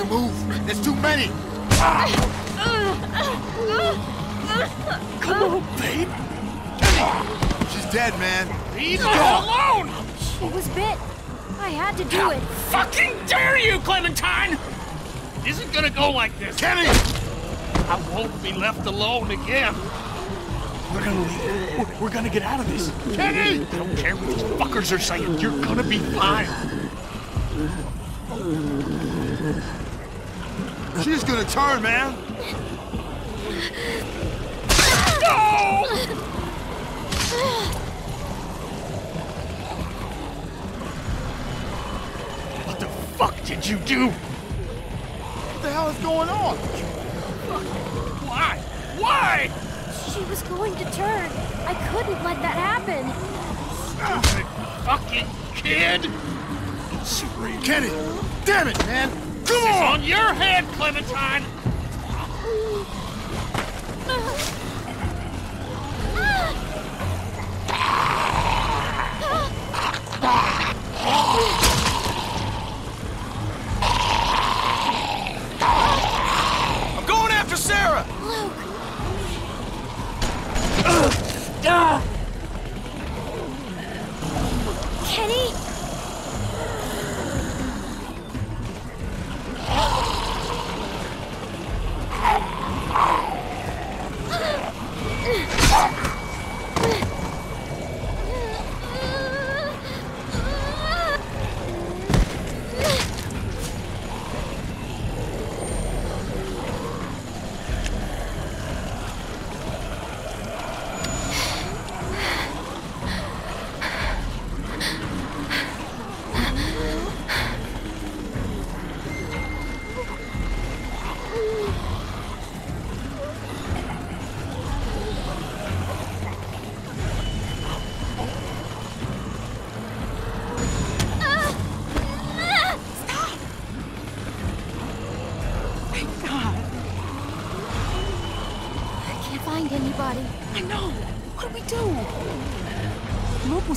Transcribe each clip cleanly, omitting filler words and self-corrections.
to move. There's too many. Come on, babe. She's dead, man. Leave her alone. She was bit. I had to do it. How fucking dare you, Clementine? It isn't gonna go like this. Kenny! I won't be left alone again. We're gonna leave. We're gonna get out of this. Kenny! I don't care what these fuckers are saying. You're gonna be fine. She's gonna turn, man. No! What the fuck did you do? What the hell is going on? Why? Why? She was going to turn. I couldn't let that happen. Stupid fucking kid! Sarita. Kenny! Damn it, man! Come on! It's on your head, Clementine! Sarah! Luke! Kenny?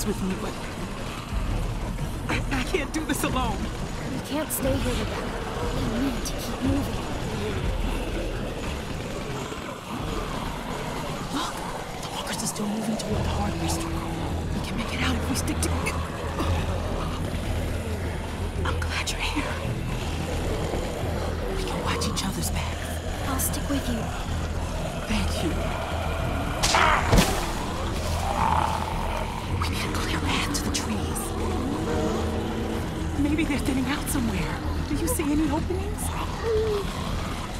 With me, but I can't do this alone. We can't stay here with them. We need to keep moving. Look, the walkers are still moving toward the hardware store. We can make it out if we stick together. I'm glad you're here. We can watch each other's back. I'll stick with you. Thank you. Maybe they're thinning out somewhere. Do you see any openings?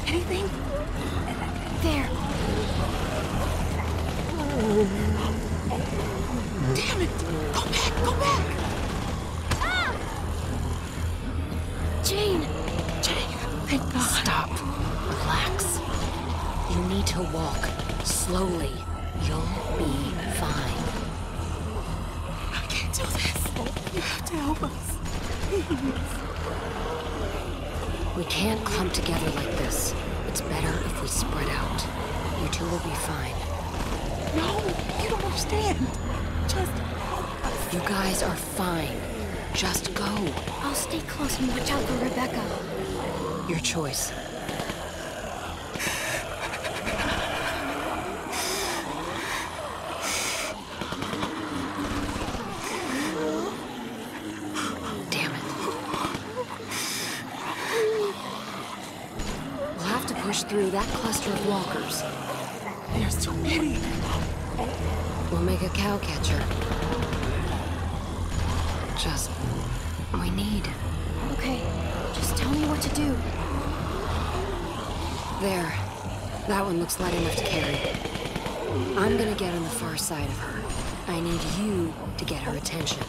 Anything? There. Damn it! Go back! Go back! Ah! Jane! Jane, thank God. Stop. Relax. You need to walk slowly. You'll be fine. I can't do this. You have to help us. We can't clump together like this. It's better if we spread out. You two will be fine. No, you don't understand. Just help us. You guys are fine. Just go. I'll stay close and watch out for Rebecca. Your choice. Through that cluster of walkers. There's too many. We'll make a cow catcher. Just... we need... Okay, just tell me what to do. There. That one looks light enough to carry. I'm gonna get on the far side of her. I need you to get her attention.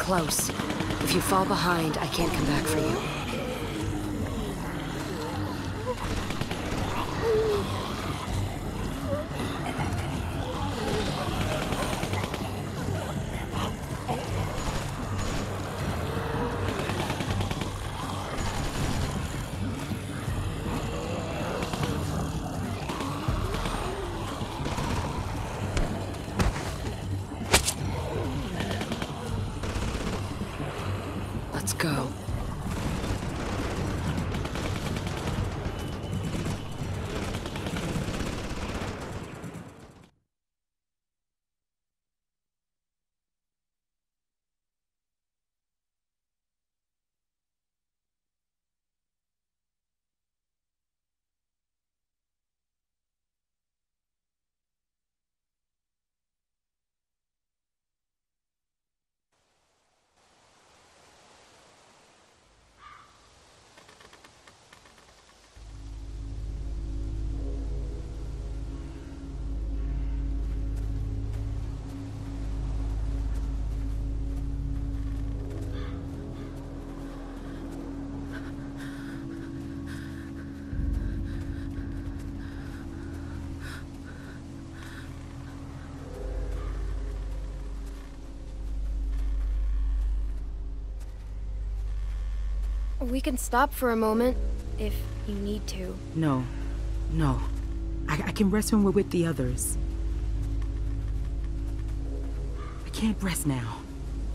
Close. If you fall behind, I can't come back for you. We can stop for a moment, if you need to. No. No. I can rest when we're with the others. I can't rest now.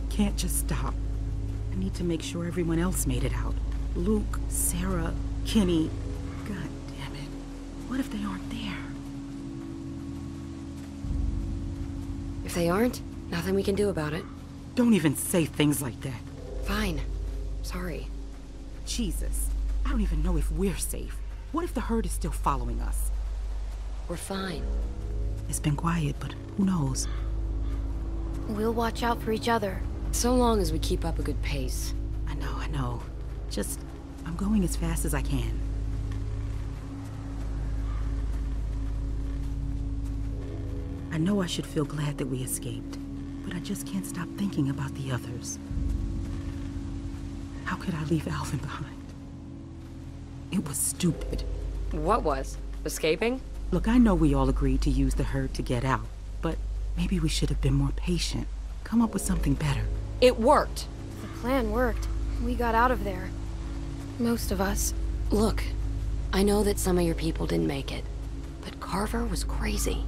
Can't just stop. I need to make sure everyone else made it out. Luke, Sarah, Kenny. God damn it. What if they aren't there? If they aren't, nothing we can do about it. Don't even say things like that. Fine. Sorry. Jesus. I don't even know if we're safe. What if the herd is still following us? We're fine. It's been quiet, but who knows? We'll watch out for each other. So long as we keep up a good pace. I know, I know. Just, I'm going as fast as I can. I know I should feel glad that we escaped, but I just can't stop thinking about the others. How could I leave Alvin behind? It was stupid. What was? Escaping? Look, I know we all agreed to use the herd to get out, but maybe we should have been more patient. Come up with something better. It worked. The plan worked. We got out of there. Most of us. Look, I know that some of your people didn't make it, but Carver was crazy.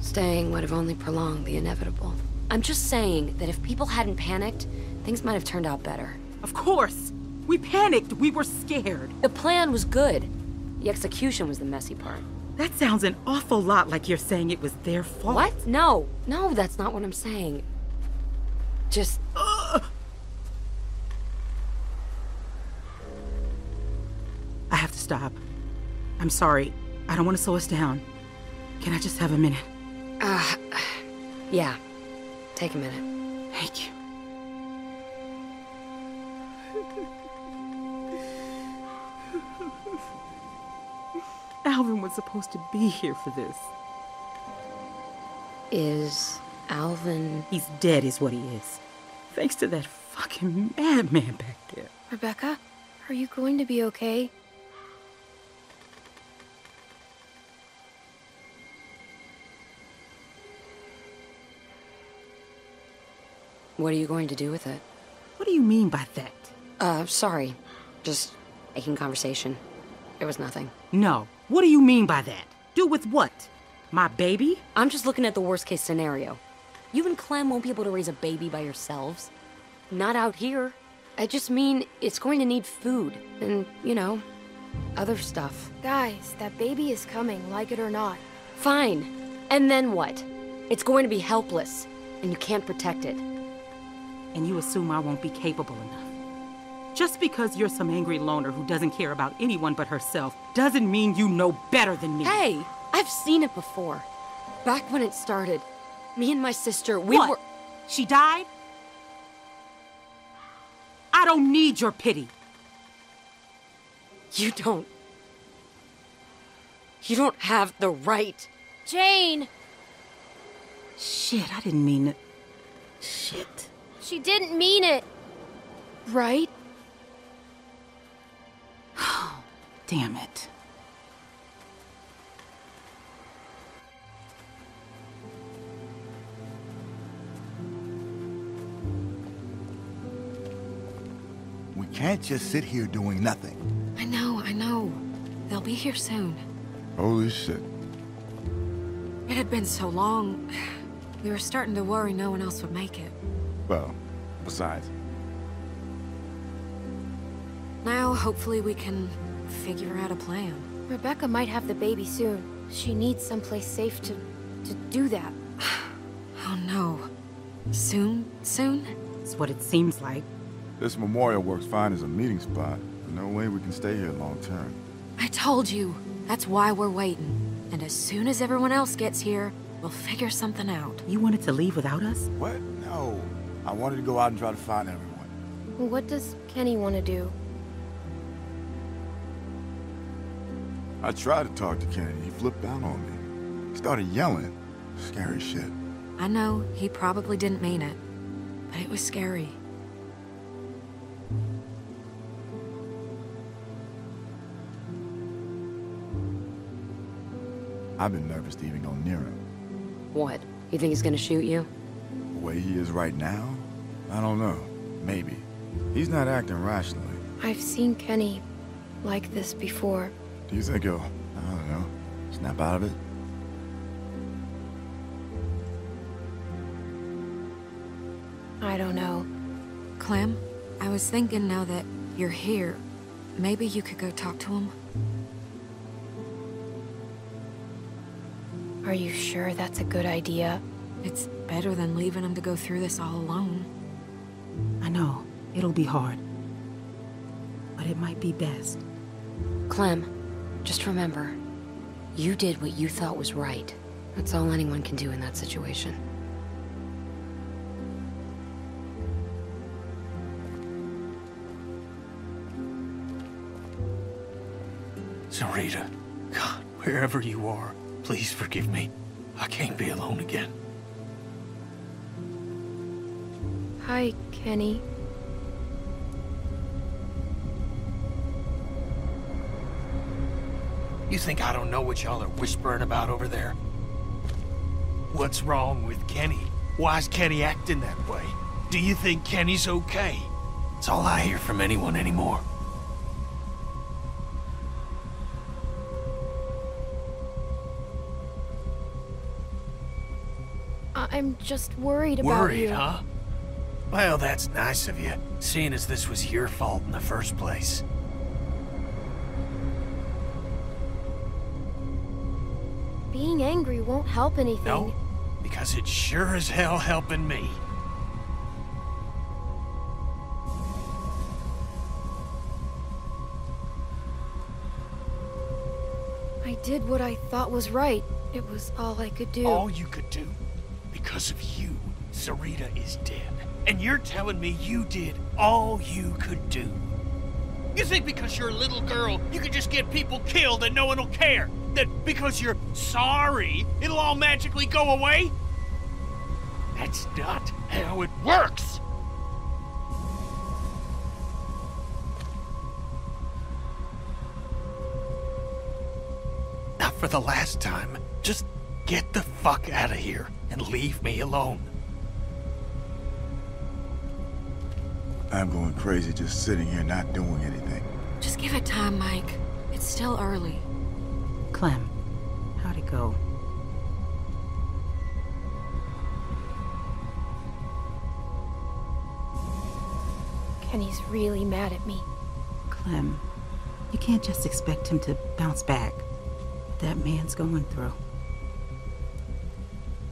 Staying would have only prolonged the inevitable. I'm just saying that if people hadn't panicked, things might have turned out better. Of course! We panicked! We were scared! The plan was good. The execution was the messy part. That sounds an awful lot like you're saying it was their fault. What? No. No, that's not what I'm saying. Just... I have to stop. I'm sorry. I don't want to slow us down. Can I just have a minute? Yeah. Take a minute. Thank you. Alvin was supposed to be here for this. Is Alvin... He's dead is what he is. Thanks to that fucking madman back there. Rebecca, are you going to be okay? What are you going to do with it? What do you mean by that? Sorry. Just making conversation. It was nothing. No. What do you mean by that? Do with what? My baby? I'm just looking at the worst-case scenario. You and Clem won't be able to raise a baby by yourselves. Not out here. I just mean it's going to need food and, you know, other stuff. Guys, that baby is coming, like it or not. Fine. And then what? It's going to be helpless, and you can't protect it. And you assume I won't be capable enough. Just because you're some angry loner who doesn't care about anyone but herself doesn't mean you know better than me. Hey, I've seen it before. Back when it started, me and my sister, we were... She died? I don't need your pity. You don't... You don't have the right. Jane! Shit, I didn't mean it. Shit. She didn't mean it. Right? Oh, damn it. We can't just sit here doing nothing. I know, I know. They'll be here soon. Holy shit. It had been so long. We were starting to worry no one else would make it. Well, besides... Now, hopefully we can figure out a plan. Rebecca might have the baby soon. She needs someplace safe to do that. Oh no. Soon? Soon? It's what it seems like. This memorial works fine as a meeting spot. No way we can stay here long term. I told you. That's why we're waiting. And as soon as everyone else gets here, we'll figure something out. You wanted to leave without us? What? No. I wanted to go out and try to find everyone. What does Kenny want to do? I tried to talk to Kenny, he flipped out on me. He started yelling. Scary shit. I know, he probably didn't mean it, but it was scary. I've been nervous to even go near him. What? You think he's gonna shoot you? The way he is right now? I don't know. Maybe. He's not acting rationally. I've seen Kenny like this before. Do you think he'll, I don't know, snap out of it? I don't know. Clem, I was thinking now that you're here, maybe you could go talk to him? Are you sure that's a good idea? It's better than leaving him to go through this all alone. I know, it'll be hard. But it might be best. Clem, just remember, you did what you thought was right. That's all anyone can do in that situation. Sarita, God, wherever you are, please forgive me. I can't be alone again. Hi, Kenny. You think I don't know what y'all are whispering about over there? What's wrong with Kenny? Why is Kenny acting that way? Do you think Kenny's okay? It's all I hear from anyone anymore. I'm just worried about you. Worried, huh? Well, that's nice of you, seeing as this was your fault in the first place. Being angry won't help anything. No, because it's sure as hell helping me. I did what I thought was right. It was all I could do. All you could do? Because of you, Sarita is dead. And you're telling me you did all you could do. You think because you're a little girl, you can just get people killed and no one will care? That because you're sorry, it'll all magically go away? That's not how it works! Not for the last time. Just get the fuck out of here and leave me alone. I'm going crazy just sitting here not doing anything. Just give it time, Mike. It's still early. Clem, how'd it go? Kenny's really mad at me. Clem, you can't just expect him to bounce back. That man's going through.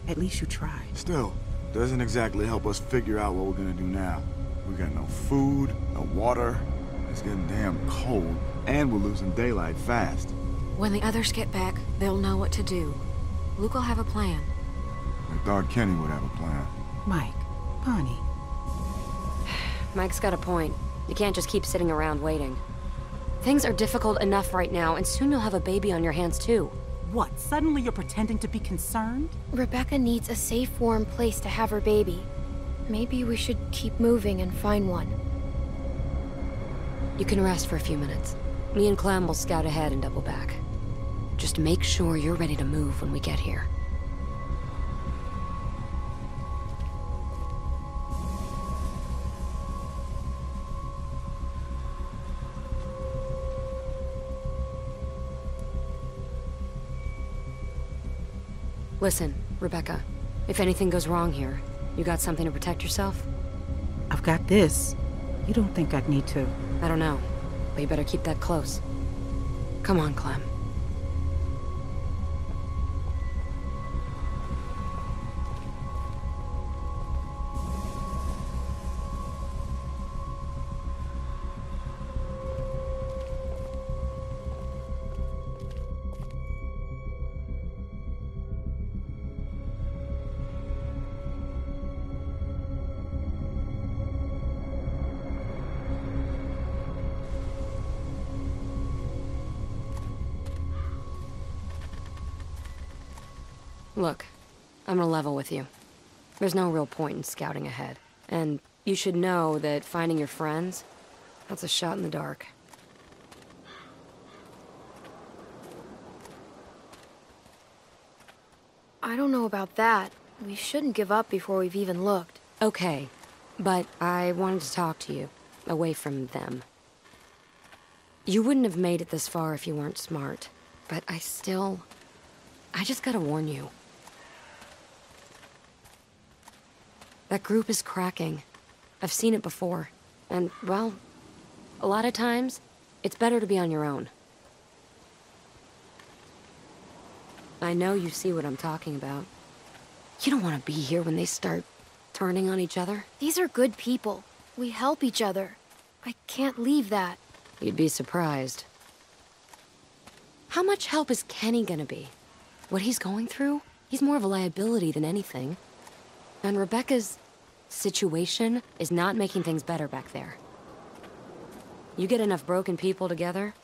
At least you tried. Still, doesn't exactly help us figure out what we're gonna do now. We got no food, no water, it's getting damn cold, and we're losing daylight fast. When the others get back, they'll know what to do. Luke will have a plan. I thought Kenny would have a plan. Mike, Bonnie. Mike's got a point. You can't just keep sitting around waiting. Things are difficult enough right now, and soon you'll have a baby on your hands too. What? Suddenly you're pretending to be concerned? Rebecca needs a safe, warm place to have her baby. Maybe we should keep moving and find one. You can rest for a few minutes. Me and Clem will scout ahead and double back. Just make sure you're ready to move when we get here. Listen, Rebecca, if anything goes wrong here, you got something to protect yourself? I've got this. You don't think I'd need to? I don't know, but you better keep that close. Come on, Clem. Look, I'm gonna level with you. There's no real point in scouting ahead. And you should know that finding your friends, that's a shot in the dark. I don't know about that. We shouldn't give up before we've even looked. Okay, but I wanted to talk to you, away from them. You wouldn't have made it this far if you weren't smart. But I just gotta warn you. That group is cracking. I've seen it before. And, well, a lot of times, it's better to be on your own. I know you see what I'm talking about. You don't want to be here when they start turning on each other. These are good people. We help each other. I can't leave that. You'd be surprised. How much help is Kenny gonna be? What he's going through? He's more of a liability than anything. And Rebecca's situation is not making things better back there. You get enough broken people together,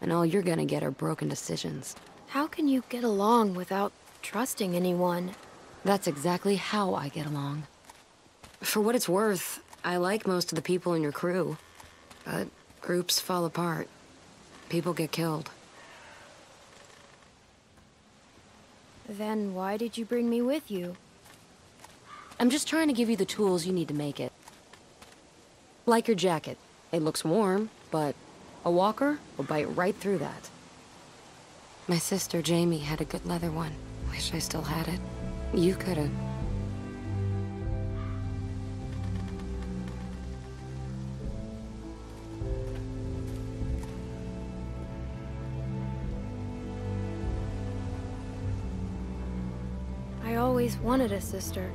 and all you're gonna get are broken decisions. How can you get along without trusting anyone? That's exactly how I get along. For what it's worth, I like most of the people in your crew. But groups fall apart. People get killed. Then why did you bring me with you? I'm just trying to give you the tools you need to make it. Like your jacket. It looks warm, but a walker will bite right through that. My sister, Jamie, had a good leather one. Wish I still had it. You could've. I always wanted a sister.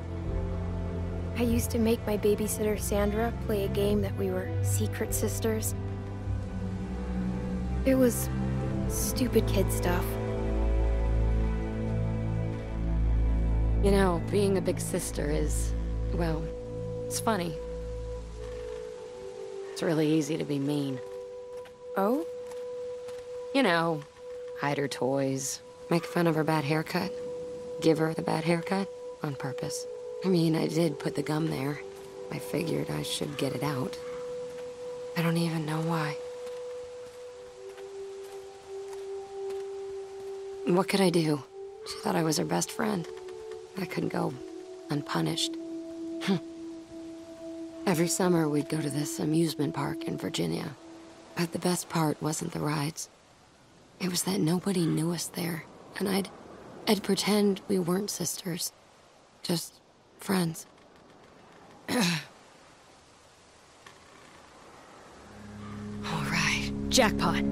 I used to make my babysitter, Sandra, play a game that we were secret sisters. It was stupid kid stuff. You know, being a big sister is, well, it's funny. It's really easy to be mean. Oh? You know, hide her toys, make fun of her bad haircut, give her the bad haircut on purpose. I mean, I did put the gum there. I figured I should get it out. I don't even know why. What could I do? She thought I was her best friend. I couldn't go unpunished. Every summer we'd go to this amusement park in Virginia. But the best part wasn't the rides. It was that nobody knew us there. And I'd pretend we weren't sisters. Just friends. All right. Jackpot.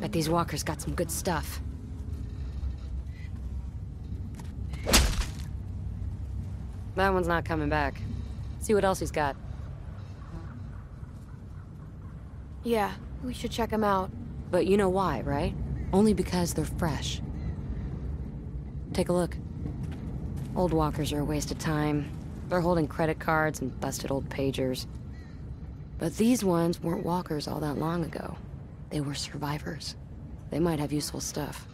Bet these walkers got some good stuff. That one's not coming back. See what else he's got. Yeah, we should check him out. But you know why, right? Only because they're fresh. Take a look. Old walkers are a waste of time. They're holding credit cards and busted old pagers. But these ones weren't walkers all that long ago. They were survivors. They might have useful stuff.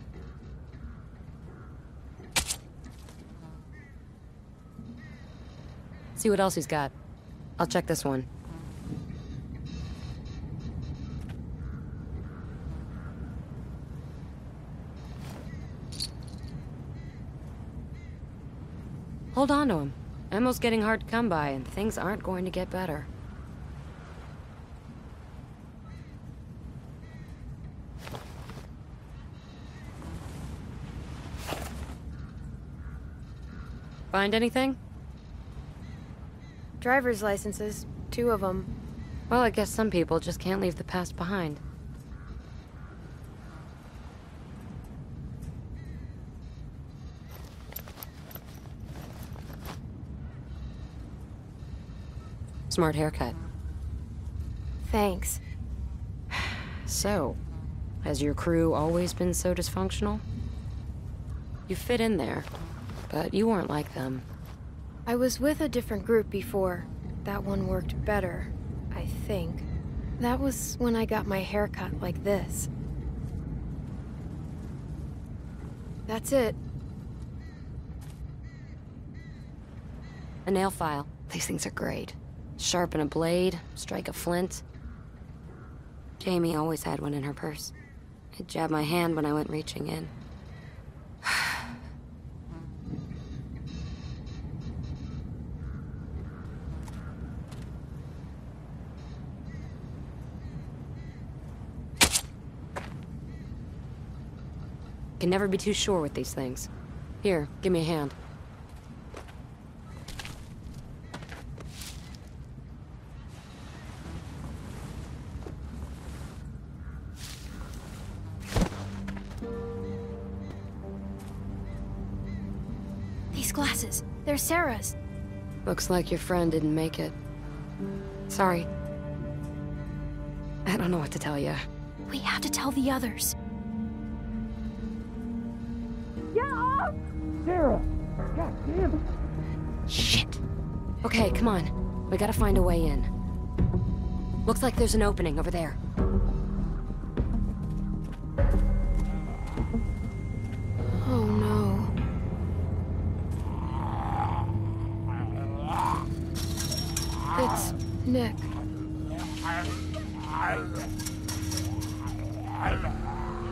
See what else he's got. I'll check this one. Hold on to him. Ammo's getting hard to come by, and things aren't going to get better. Find anything? Driver's licenses, 2 of them. Well, I guess some people just can't leave the past behind. Smart haircut. Thanks. So, has your crew always been so dysfunctional? You fit in there. But you weren't like them. I was with a different group before. That one worked better, I think. That was when I got my hair cut like this. That's it. A nail file. These things are great. Sharpen a blade, strike a flint. Jamie always had one in her purse. I'd jab my hand when I went reaching in. Can never be too sure with these things. Here, give me a hand. These glasses, they're Sarah's. Looks like your friend didn't make it. Sorry. I don't know what to tell you. We have to tell the others. Get off! Sarah! God damn it! Shit! Okay, come on. We gotta find a way in. Looks like there's an opening over there. Oh no. It's Nick.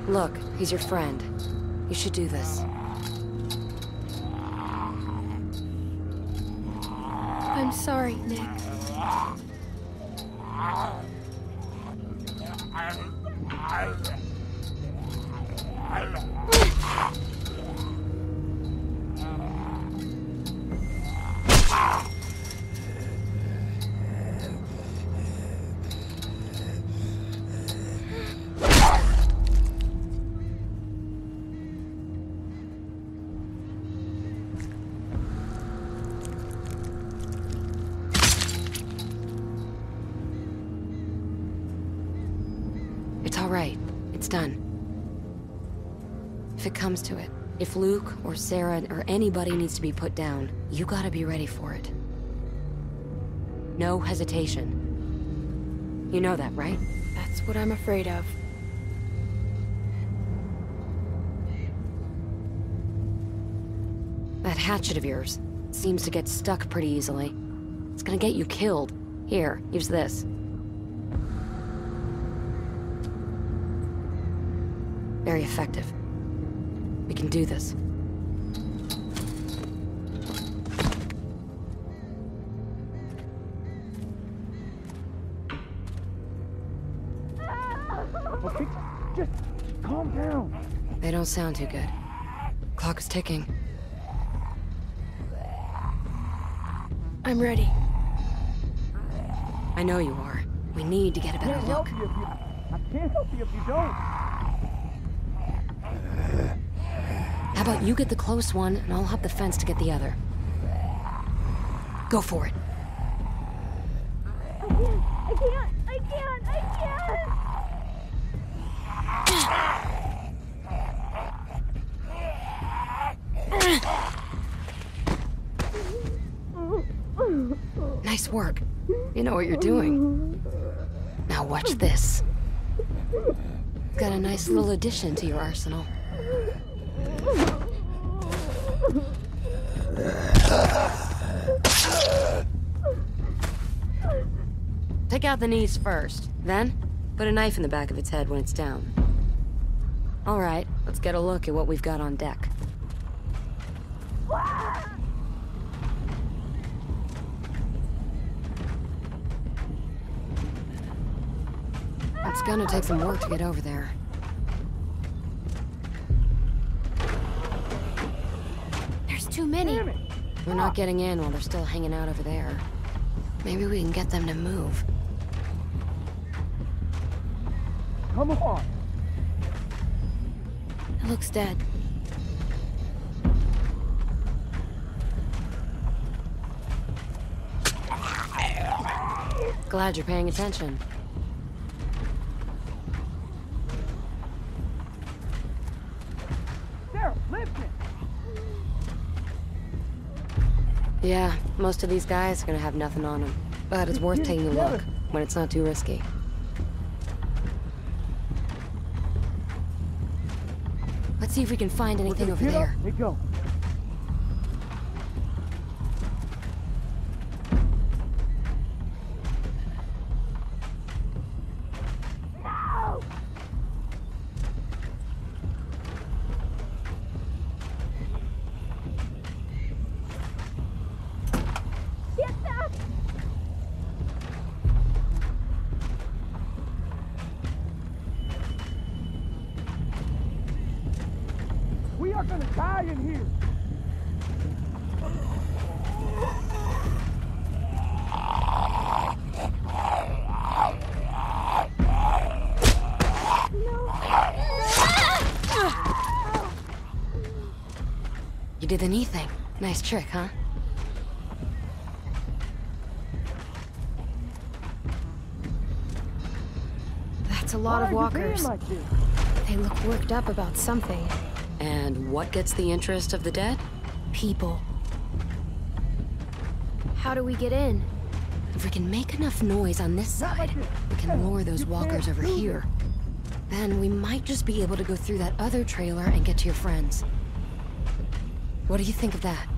Look, he's your friend. You should do this. I'm sorry, Nick. To it. If Luke or Sarah or anybody needs to be put down, you gotta be ready for it. No hesitation. You know that, right? That's what I'm afraid of. That hatchet of yours seems to get stuck pretty easily. It's gonna get you killed. Here, use this. Very effective. We can do this. Okay, just calm down. They don't sound too good. Clock is ticking. I'm ready. I know you are. We need to get a better look. I can't help you if you don't. How about you get the close one, and I'll hop the fence to get the other. Go for it. I can't. Nice work. You know what you're doing. Now watch this. Got a nice little addition to your arsenal. Take out the knees first, then put a knife in the back of its head when it's down. All right, let's get a look at what we've got on deck. It's gonna take some work to get over there. Too many. We're not getting in while they're still hanging out over there. Maybe we can get them to move. Come on. It looks dead. Glad you're paying attention. Yeah, most of these guys are gonna have nothing on them. But it's worth taking a look, when it's not too risky. Let's see if we can find anything over there. Here we go. are going to die in here. You did the knee thing. Nice trick, huh? That's a lot of walkers. Like they look worked up about something. And what gets the interest of the dead? People. How do we get in? If we can make enough noise on this side, we can lure those walkers over here. Then we might just be able to go through that other trailer and get to your friends. What do you think of that?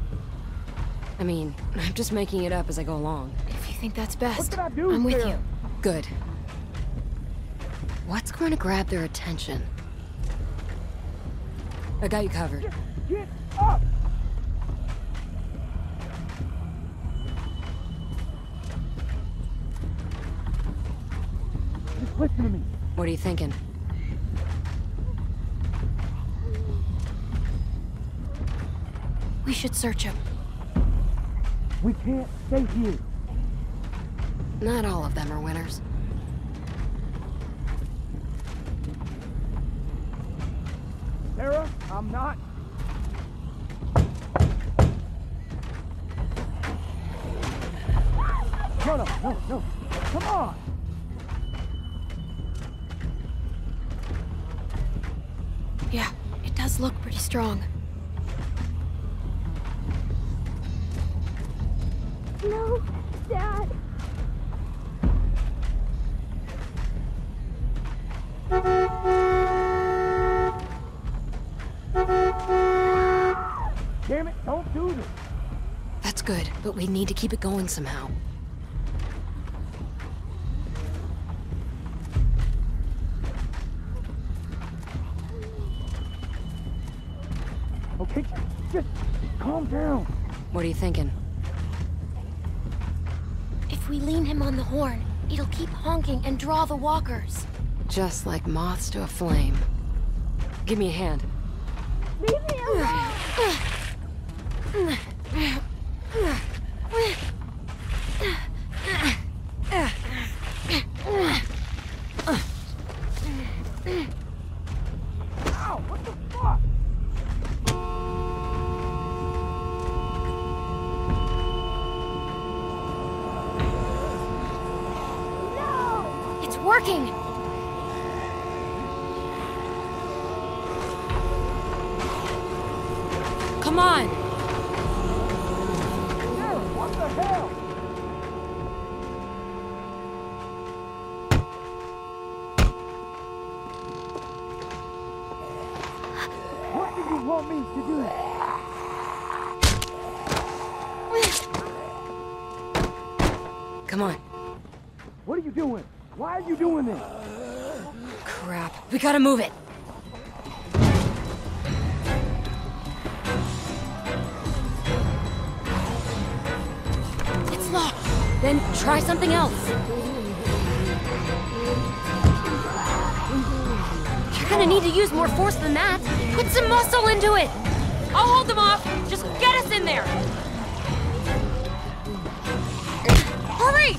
I mean, I'm just making it up as I go along. If you think that's best, I'm with you. Good. What's going to grab their attention? I got you covered. Get up! Just listen to me. What are you thinking? We should search him. We can't stay here. Not all of them are winners. Sarah, I'm not. No. Come on. Yeah, it does look pretty strong. No, Dad. Damn it, don't do this. That's good, but we need to keep it going somehow. Okay, just calm down. What are you thinking? If we lean him on the horn, it'll keep honking and draw the walkers. Just like moths to a flame. Give me a hand. Leave me alone. Ow, what the fuck? Working! Come on! Sarah, what the hell? What do you want me to do? Come on. What are you doing? Why are you doing this? Crap. We gotta move it. It's locked. Then try something else. You're gonna need to use more force than that. Put some muscle into it. I'll hold them off. Just get us in there. Hurry!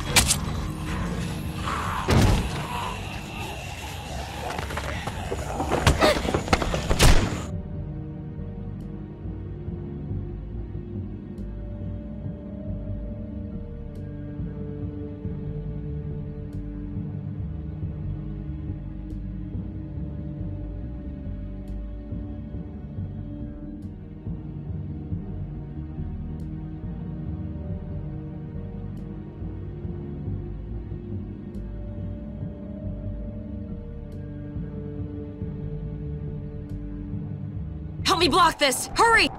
Let me block this! Hurry!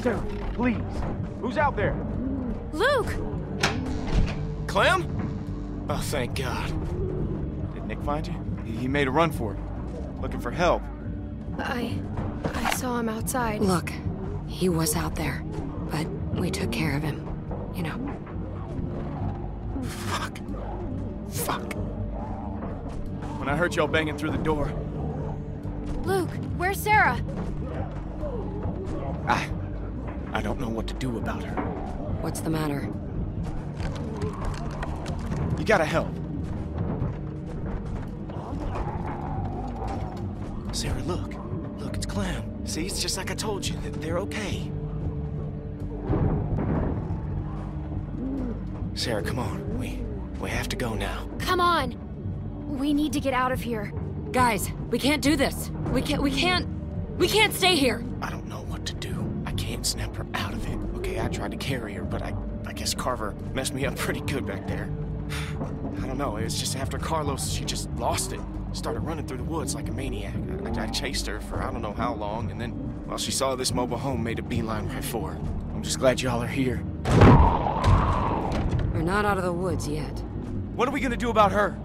Sarah, please. Who's out there? Luke! Clem? Oh, thank God. Did Nick find you? He made a run for it. Looking for help. I saw him outside. Look, he was out there, but we took care of him, you know. Fuck. when I heard y'all banging through the door. Luke, where's Sarah? I don't know what to do about her. What's the matter? You gotta help. Sarah, look. Look, it's Clem. See, it's just like I told you, that they're okay. Sarah, come on. We have to go now. Come on! We need to get out of here. Guys, we can't do this. We can't stay here. I don't know what to do. I can't snap her out of it. Okay, I tried to carry her, but I guess Carver messed me up pretty good back there. I don't know, it was just after Carlos, she just lost it. Started running through the woods like a maniac. I chased her for I don't know how long, and then while she saw this mobile home, made a beeline right for her. I'm just glad y'all are here. We're not out of the woods yet. What are we gonna do about her?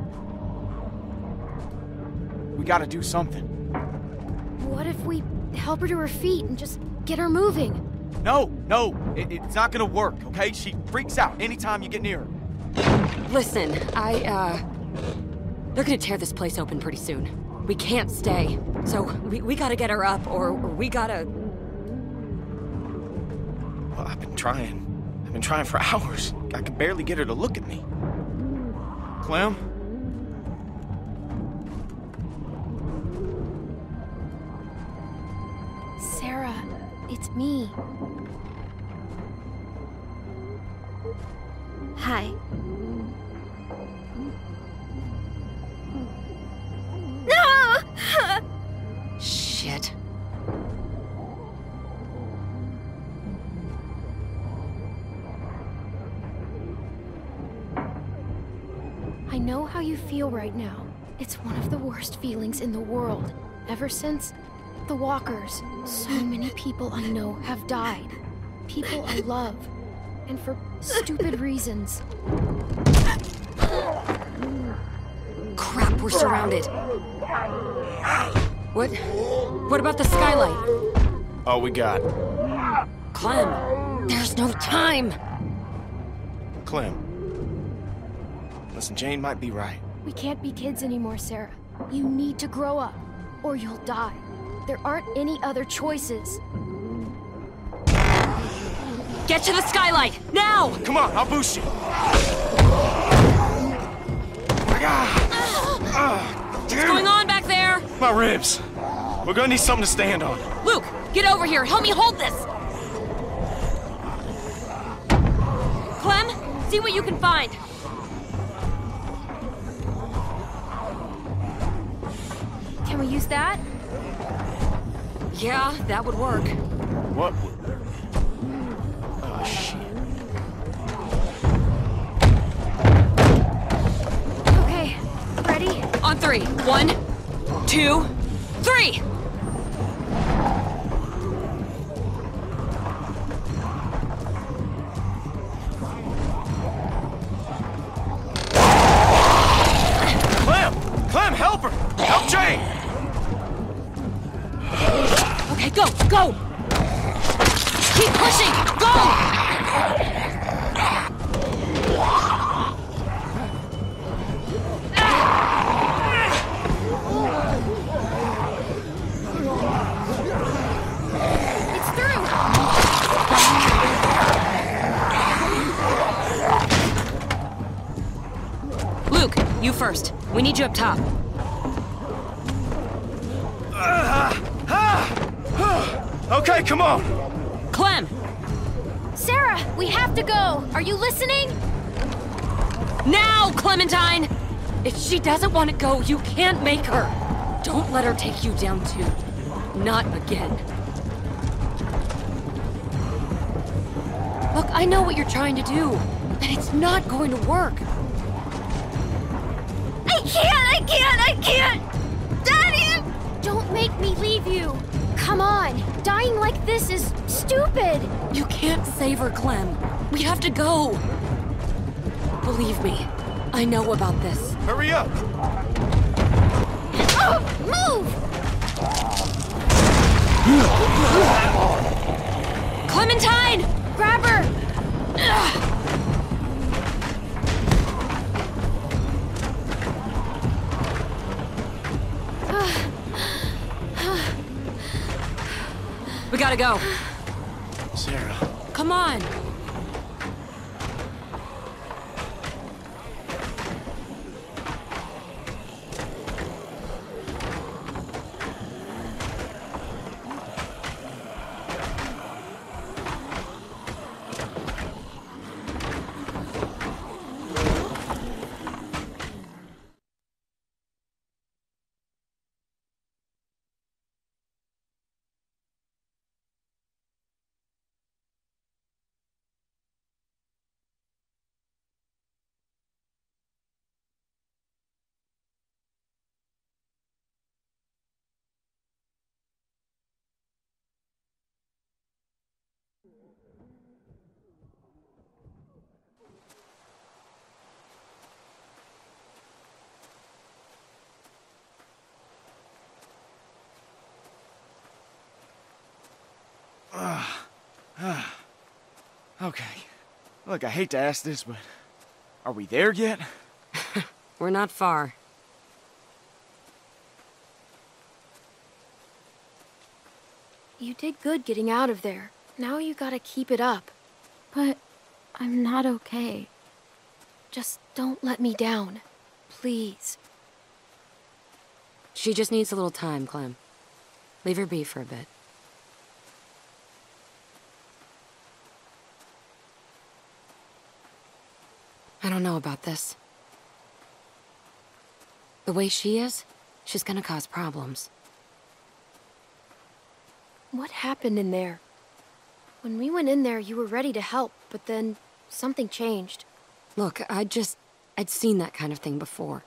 We gotta do something. What if we help her to her feet and just get her moving? No, it's not gonna work, okay? She freaks out anytime you get near her. Listen, they're gonna tear this place open pretty soon. We can't stay, so we gotta get her up, or we gotta... Well, I've been trying for hours. I can barely get her to look at me. Clem? Sarah, it's me. Hi. No! Shit. I know how you feel right now. It's one of the worst feelings in the world. Ever since the walkers, so many people I know have died. People I love. And for stupid reasons. Crap, we're surrounded. What? What about the skylight? All we got. Clem, there's no time! Clem. Listen, Jane might be right. We can't be kids anymore, Sarah. You need to grow up, or you'll die. There aren't any other choices. Get to the skylight, now! Come on, I'll boost you. What's going on back there? My ribs. We're gonna need something to stand on. Luke, get over here. Help me hold this. Clem, see what you can find. Can we use that? Yeah, that would work. What? Oh, shit. Okay, ready? On three. 1, 2, 3! Clem! Clem, help her! Help Jane! Okay, go, go! Keep pushing! Go! You first. We need you up top. Okay, come on. Clem! Sarah, we have to go. Are you listening? Now, Clementine! If she doesn't want to go, you can't make her. Don't let her take you down, too. Not again. Look, I know what you're trying to do, but it's not going to work. I can't! Daddy! Don't make me leave you! Come on! Dying like this is stupid! You can't save her, Clem. We have to go! Believe me, I know about this. Hurry up! Oh! Move! Clementine! Grab her! Ugh. gotta go. Sarah. Come on. Okay. Look, I hate to ask this, but are we there yet? We're not far. You did good getting out of there. Now you gotta keep it up. But I'm not okay. Just don't let me down. Please. She just needs a little time, Clem. Leave her be for a bit. I don't know about this. The way she is, she's gonna cause problems. What happened in there? When we went in there, you were ready to help, but then something changed. Look, I'd seen that kind of thing before.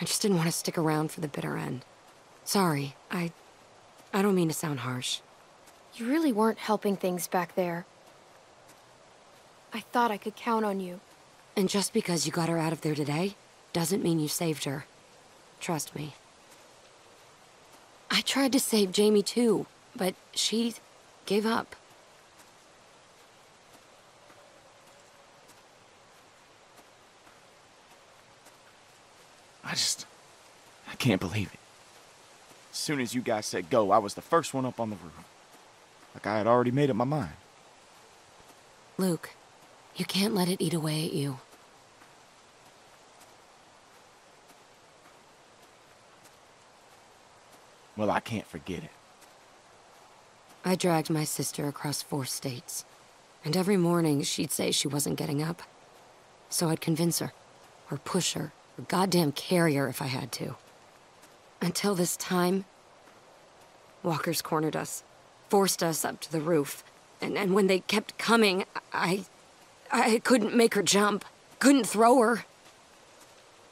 I just didn't want to stick around for the bitter end. Sorry, I don't mean to sound harsh. You really weren't helping things back there. I thought I could count on you. And just because you got her out of there today, doesn't mean you saved her. Trust me. I tried to save Jamie too, but she gave up. I can't believe it. As soon as you guys said go, I was the first one up on the roof. Like I had already made up my mind. Luke, you can't let it eat away at you. Well, I can't forget it. I dragged my sister across 4 states, and every morning she'd say she wasn't getting up. So I'd convince her, or push her, or goddamn carry her if I had to. Until this time, walkers cornered us, forced us up to the roof, and when they kept coming, I couldn't make her jump, couldn't throw her.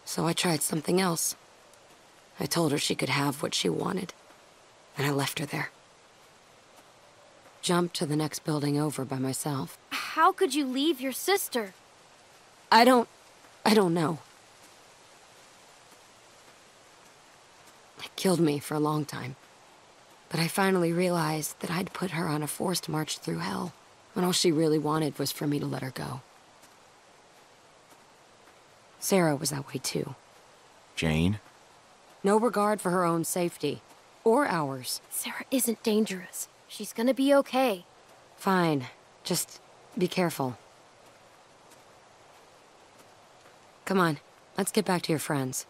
So I tried something else. I told her she could have what she wanted, and I left her there. Jumped to the next building over by myself. How could you leave your sister? I don't know. It killed me for a long time. But I finally realized that I'd put her on a forced march through hell, when all she really wanted was for me to let her go. Sarah was that way too. Jane? No regard for her own safety. Or ours. Sarah isn't dangerous. She's gonna be okay. Fine. Just be careful. Come on. Let's get back to your friends.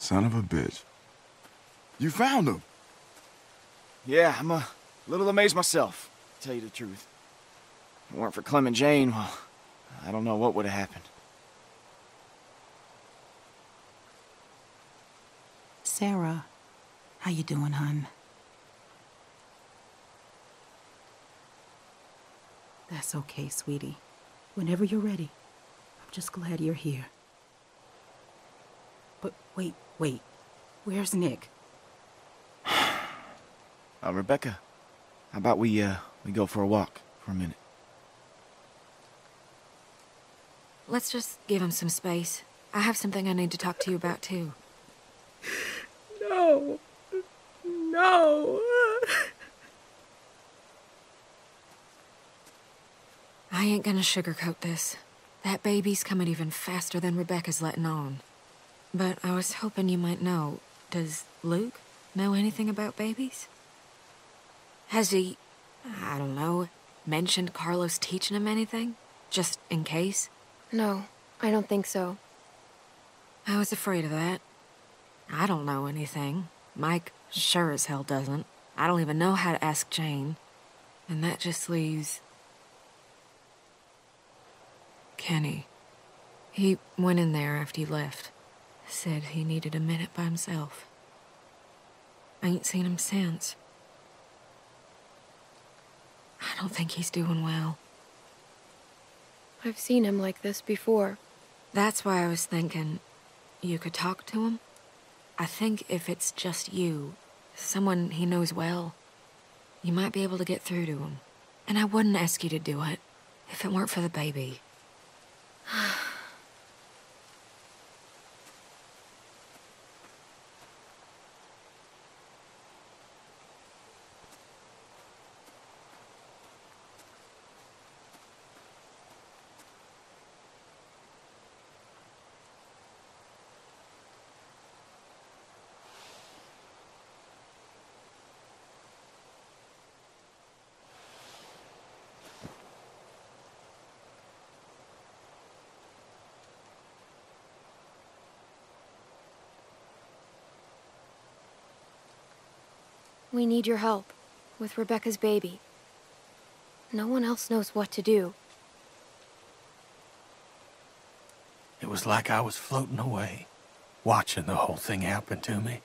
Son of a bitch. You found him! Yeah, I'm a little amazed myself, to tell you the truth. If it weren't for Clem and Jane, well, I don't know what would have happened. Sarah, how you doing, hon? That's okay, sweetie. Whenever you're ready, I'm just glad you're here. But wait. Where's Nick? Rebecca, how about we go for a walk for a minute? Let's just give him some space. I have something I need to talk to you about, too. No. No. I ain't gonna sugarcoat this. That baby's coming even faster than Rebecca's letting on. But I was hoping you might know, does Luke know anything about babies? Has he, I don't know, mentioned Carlos teaching him anything? Just in case? No, I don't think so. I was afraid of that. I don't know anything. Mike sure as hell doesn't. I don't even know how to ask Jane. And that just leaves... Kenny. He went in there after you left. Said he needed a minute by himself. I ain't seen him since. I don't think he's doing well. I've seen him like this before. That's why I was thinking you could talk to him. I think if it's just you, someone he knows well, you might be able to get through to him. And I wouldn't ask you to do it if it weren't for the baby. We need your help with Rebecca's baby. No one else knows what to do. It was like I was floating away, watching the whole thing happen to me.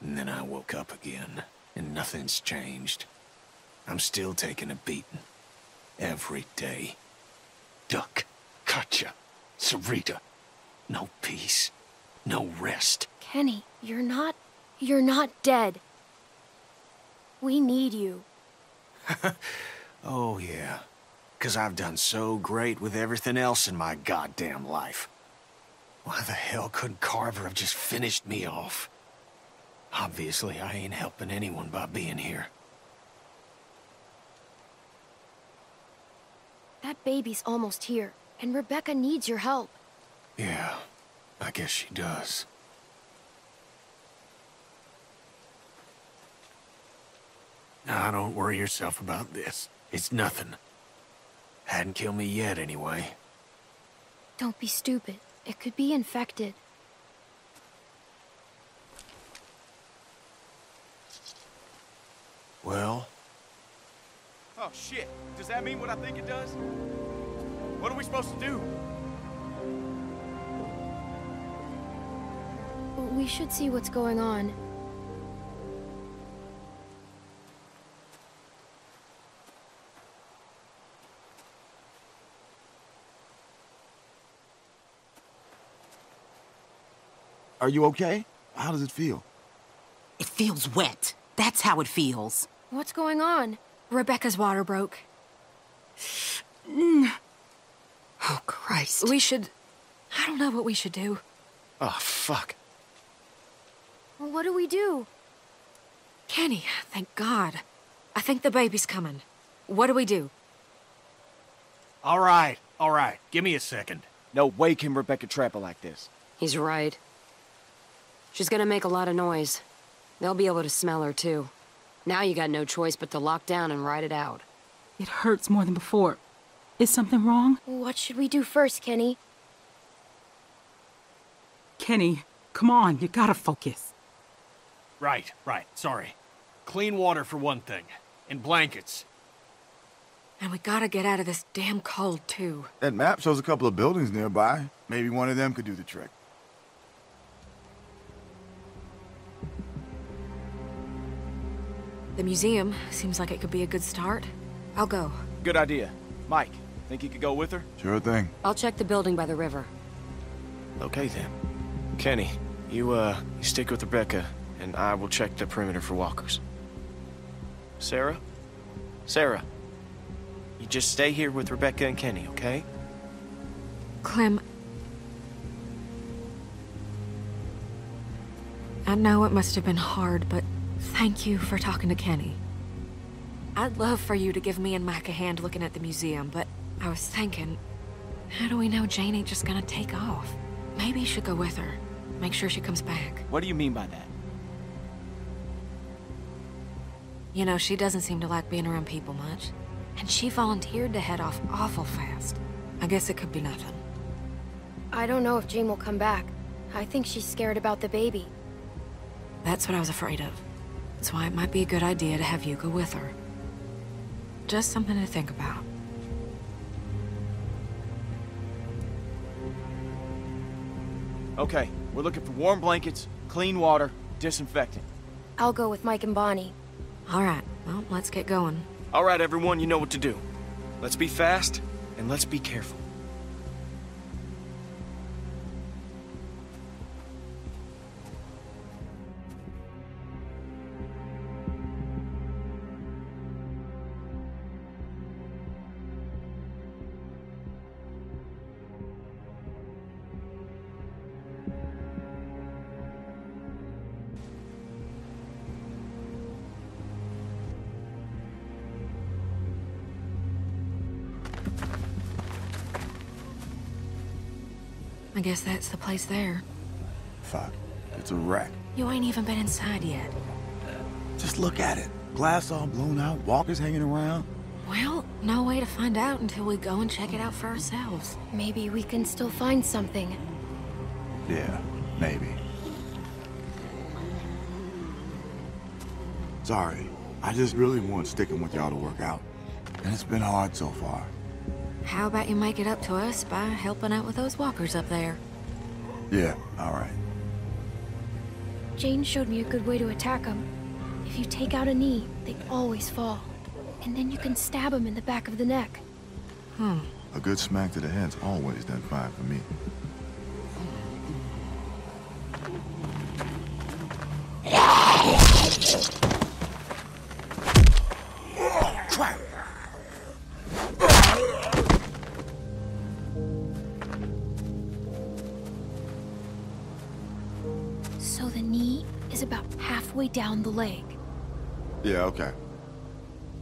And then I woke up again, and nothing's changed. I'm still taking a beating. Every day. Duck, Katjaa, Sarita. No peace. No rest. Kenny, you're not dead. We need you. Oh, yeah. 'Cause I've done so great with everything else in my goddamn life. Why the hell couldn't Carver have just finished me off? Obviously, I ain't helping anyone by being here. That baby's almost here, and Rebecca needs your help. Yeah, I guess she does. Nah, don't worry yourself about this. It's nothing. Hadn't killed me yet, anyway. Don't be stupid. It could be infected. Well? Oh, shit. Does that mean what I think it does? What are we supposed to do? We should see what's going on. Are you okay? How does it feel? It feels wet. That's how it feels. What's going on? Rebecca's water broke. Oh, Christ. We should... I don't know what we should do. Oh, fuck. Well, what do we do? Kenny, thank God. I think the baby's coming. What do we do? All right. Give me a second. No way can Rebecca trap her like this. He's right. She's gonna make a lot of noise. They'll be able to smell her, too. Now you got no choice but to lock down and ride it out. It hurts more than before. Is something wrong? What should we do first, Kenny? Kenny, come on, you gotta focus. Right, sorry. Clean water for one thing, and blankets. And we gotta get out of this damn cold, too. That map shows a couple of buildings nearby. Maybe one of them could do the trick. The museum seems like it could be a good start. I'll go. Good idea. Mike, think you could go with her? Sure thing. I'll check the building by the river. Okay, then. Kenny, you stick with Rebecca, and I will check the perimeter for walkers. Sarah, you just stay here with Rebecca and Kenny, okay? Clem... I know it must have been hard, but thank you for talking to Kenny. I'd love for you to give me and Mike a hand looking at the museum, but I was thinking, how do we know Jane ain't just gonna take off? Maybe you should go with her. Make sure she comes back. What do you mean by that? You know, she doesn't seem to like being around people much. And she volunteered to head off awful fast. I guess it could be nothing. I don't know if Jane will come back. I think she's scared about the baby. That's what I was afraid of. That's why it might be a good idea to have you go with her. Just something to think about. Okay, we're looking for warm blankets, clean water, disinfectant. I'll go with Mike and Bonnie. All right, well, let's get going. All right, everyone, you know what to do. Let's be fast, and let's be careful. I guess that's the place there. Fuck. It's a wreck. You ain't even been inside yet. Just look at it. Glass all blown out, walkers hanging around. Well, no way to find out until we go and check it out for ourselves. Maybe we can still find something. Yeah, maybe. Sorry. I just really want sticking with y'all to work out. And it's been hard so far. How about you make it up to us by helping out with those walkers up there? Yeah, all right. Jane showed me a good way to attack them. If you take out a knee, they always fall. And then you can stab them in the back of the neck. Hmm. A good smack to the head's always done fine for me. Down the leg. Yeah, okay.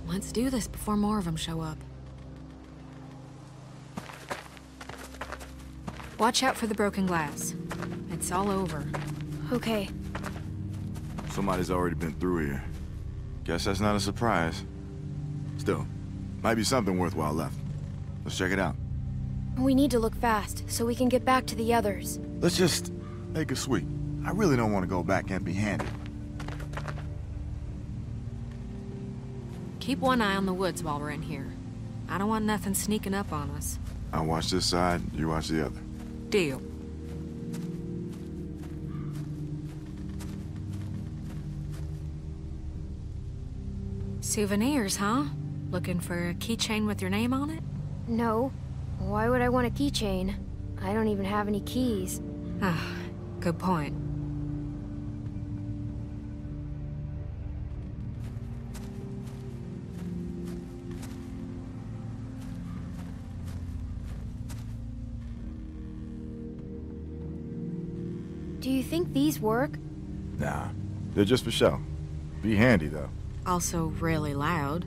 Let's do this before more of them show up. Watch out for the broken glass. It's all over. Okay. Somebody's already been through here. Guess that's not a surprise. Still, might be something worthwhile left. Let's check it out. We need to look fast so we can get back to the others. Let's just make a sweep. I really don't want to go back empty-handed. Keep one eye on the woods while we're in here. I don't want nothing sneaking up on us. I watch this side, you watch the other. Deal. Souvenirs, huh? Looking for a keychain with your name on it? No. Why would I want a keychain? I don't even have any keys. Ah, good point. Do you think these work? Nah, they're just for show. Be handy, though. Also really loud.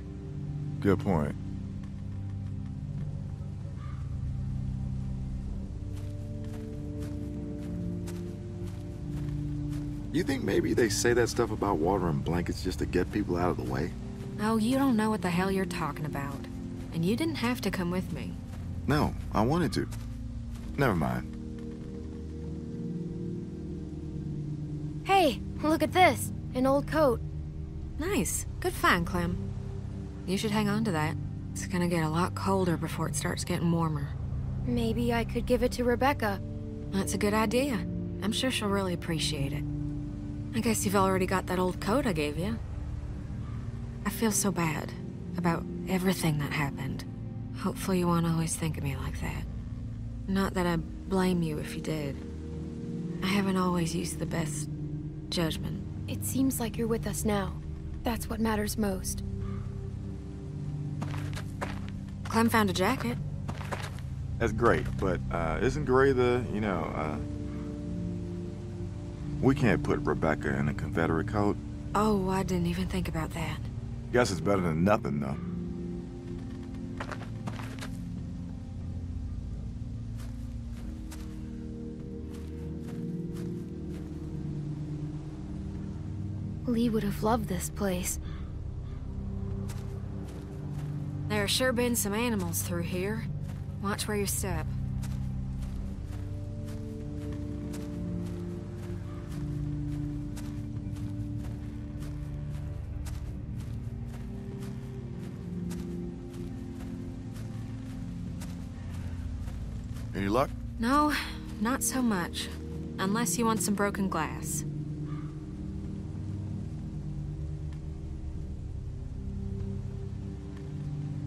Good point. You think maybe they say that stuff about water and blankets just to get people out of the way? Oh, you don't know what the hell you're talking about. And you didn't have to come with me. No, I wanted to. Never mind. Hey, look at this. An old coat. Nice. Good find, Clem. You should hang on to that. It's gonna get a lot colder before it starts getting warmer. Maybe I could give it to Rebecca. That's a good idea. I'm sure she'll really appreciate it. I guess you've already got that old coat I gave you. I feel so bad about everything that happened. Hopefully you won't always think of me like that. Not that I blame you if you did. I haven't always used the best judgment. It seems like you're with us now. That's what matters most. Clem found a jacket. That's great, but isn't gray the, We can't put Rebecca in a Confederate coat. Oh, I didn't even think about that. Guess it's better than nothing, though. Lee would have loved this place. There have sure been some animals through here. Watch where you step. Any luck? No, not so much. Unless you want some broken glass.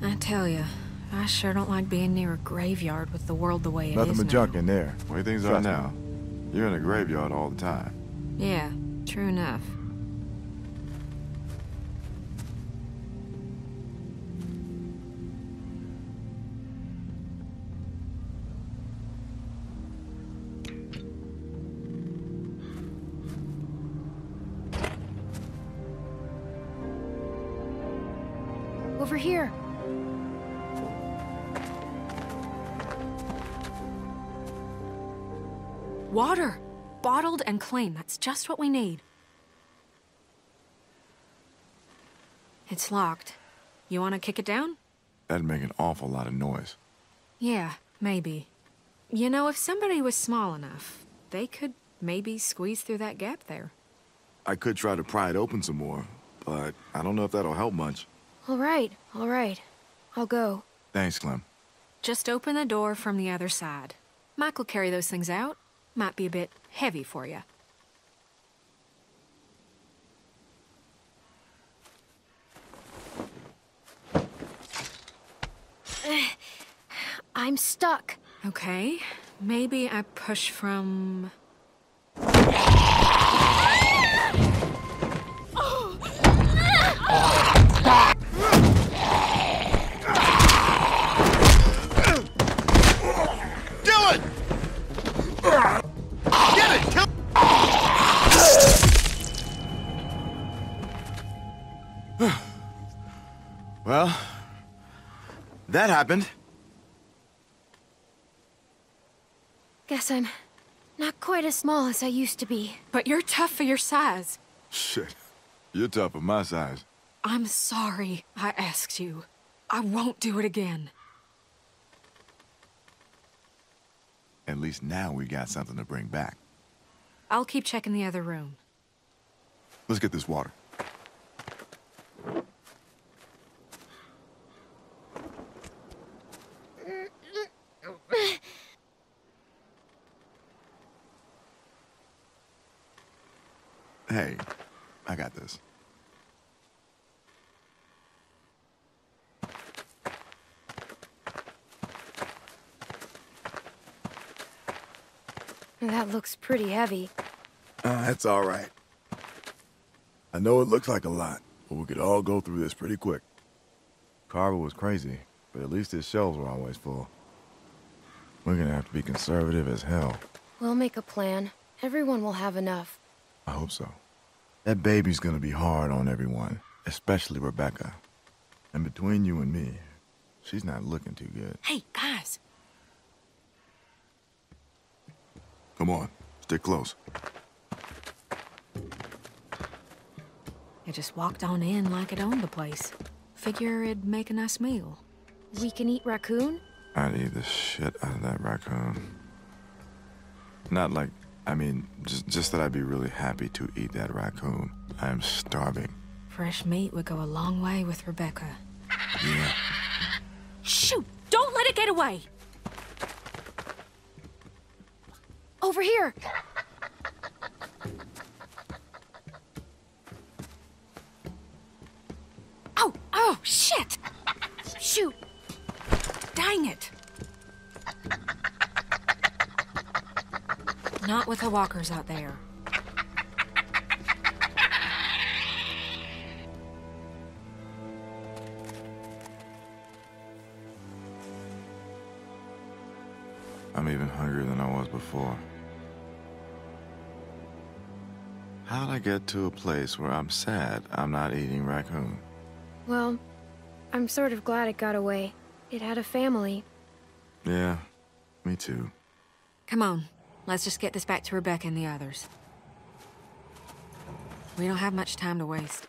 I tell you, I sure don't like being near a graveyard with the world the way it is now. Nothing but junk in there. The way things are now, you're in a graveyard all the time. Yeah, true enough. Over here. Water! Bottled and clean. That's just what we need. It's locked. You want to kick it down? That'd make an awful lot of noise. Yeah, maybe. You know, if somebody was small enough, they could maybe squeeze through that gap there. I could try to pry it open some more, but I don't know if that'll help much. All right. I'll go. Thanks, Clem. Just open the door from the other side. Mike will carry those things out. Might be a bit heavy for you. I'm stuck. Okay. Maybe I push from... Well, that happened. Guess I'm not quite as small as I used to be. But you're tough for your size. Shit, you're tough for my size. I'm sorry I asked you. I won't do it again. At least now we got something to bring back. I'll keep checking the other room. Let's get this water. Hey, I got this. That looks pretty heavy. That's all right. I know it looks like a lot, but we could all go through this pretty quick. Carver was crazy, but at least his shelves were always full. We're gonna have to be conservative as hell. We'll make a plan. Everyone will have enough. I hope so. That baby's gonna be hard on everyone, especially Rebecca. And between you and me, she's not looking too good. Hey, guys! Come on, stick close. I just walked on in like it owned the place. Figure it'd make a nice meal. We can eat raccoon? I'd eat the shit out of that raccoon. Not like... I mean, just that I'd be really happy to eat that raccoon. I'm starving. Fresh meat would go a long way with Rebecca. Yeah. Shoot! Don't let it get away! Over here! Oh, shit! Shoot! Dang it! Not with the walkers out there. I'm even hungrier than I was before. How'd I get to a place where I'm sad I'm not eating raccoon? Well, I'm sort of glad it got away. It had a family. Yeah, me too. Come on, let's just get this back to Rebecca and the others. We don't have much time to waste.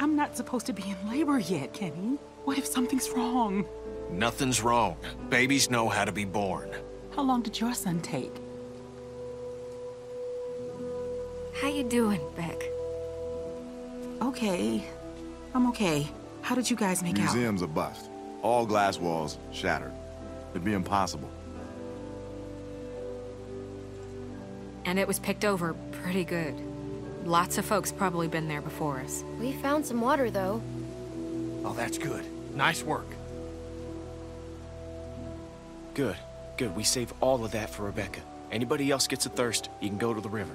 I'm not supposed to be in labor yet, Kenny. What if something's wrong? Nothing's wrong. Babies know how to be born. How long did your son take? How you doing, Beck? Okay. I'm okay. How did you guys make out? Museum's a bust. All glass walls shattered. It'd be impossible. And it was picked over pretty good. Lots of folks probably been there before us. We found some water, though. Oh, that's good. Nice work. Good. Good. We save all of that for Rebecca. Anybody else gets a thirst, you can go to the river.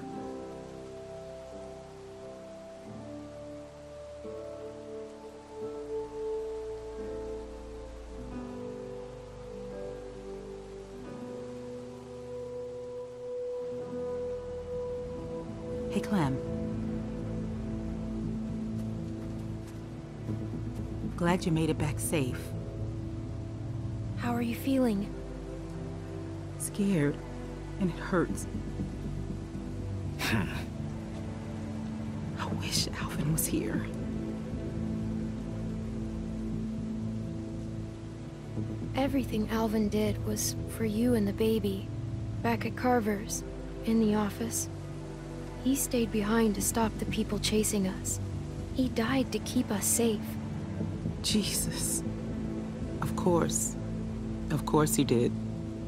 Hey, Clem. Glad you made it back safe. How are you feeling? Scared, and it hurts. I wish Alvin was here. Everything Alvin did was for you and the baby. Back at Carver's, in the office. He stayed behind to stop the people chasing us. He died to keep us safe. Jesus. Of course. Of course he did.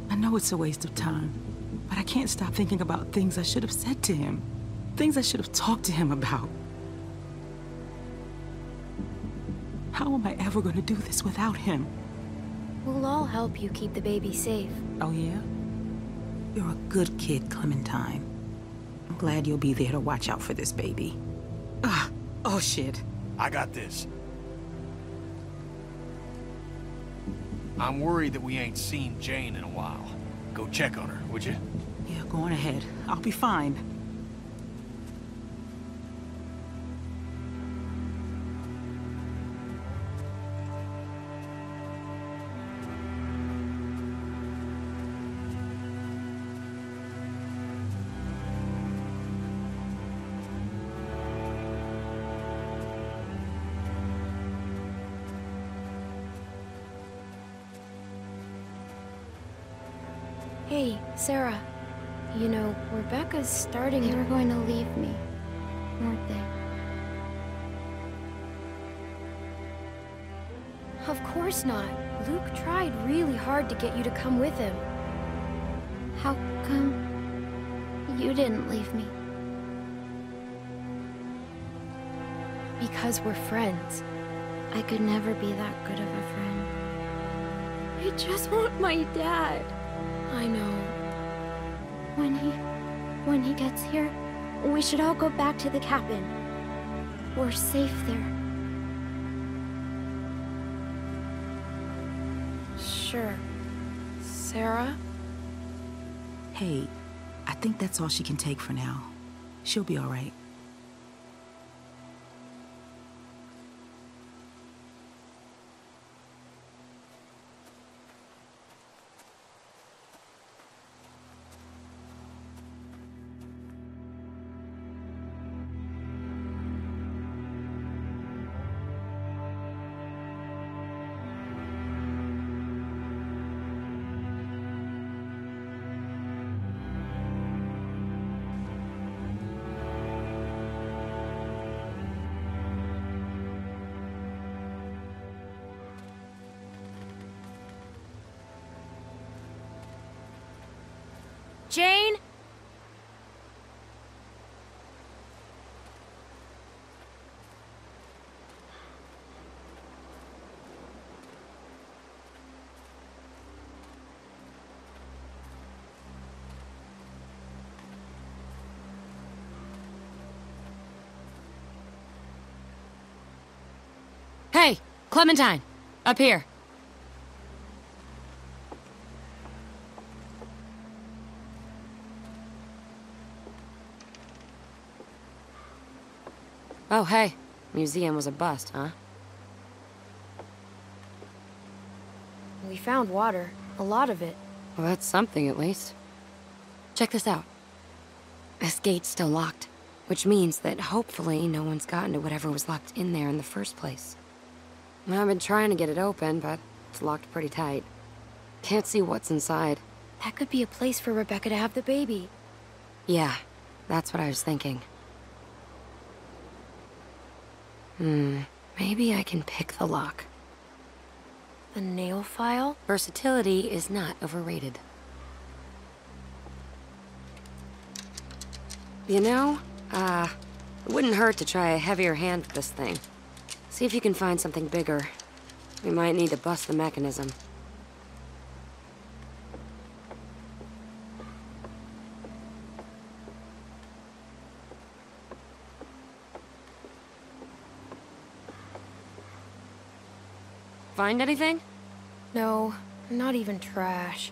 I know it's a waste of time, but I can't stop thinking about things I should have said to him. Things I should have talked to him about. How am I ever going to do this without him? We'll all help you keep the baby safe. Oh, yeah? You're a good kid, Clementine. I'm glad you'll be there to watch out for this baby. Ugh. Oh, shit. I got this. I'm worried that we ain't seen Jane in a while. Go check on her, would you? Yeah, go on ahead. I'll be fine. Hey, Sarah. You know, Rebecca's starting... They were going to leave me, weren't they? Of course not. Luke tried really hard to get you to come with him. How come you didn't leave me? Because we're friends. I could never be that good of a friend. I just want my dad. I know. When he gets here, we should all go back to the cabin. We're safe there. Sure. Sarah? Hey, I think that's all she can take for now. She'll be all right. Jane? Hey, Clementine, up here. Oh, hey. Museum was a bust, huh? We found water. A lot of it. Well, that's something, at least. Check this out. This gate's still locked, which means that hopefully no one's gotten to whatever was locked in there in the first place. I've been trying to get it open, but it's locked pretty tight. Can't see what's inside. That could be a place for Rebecca to have the baby. Yeah, that's what I was thinking. Maybe I can pick the lock. The nail file? Versatility is not overrated. You know, it wouldn't hurt to try a heavier hand with this thing. See if you can find something bigger. We might need to bust the mechanism. Find anything? No, not even trash.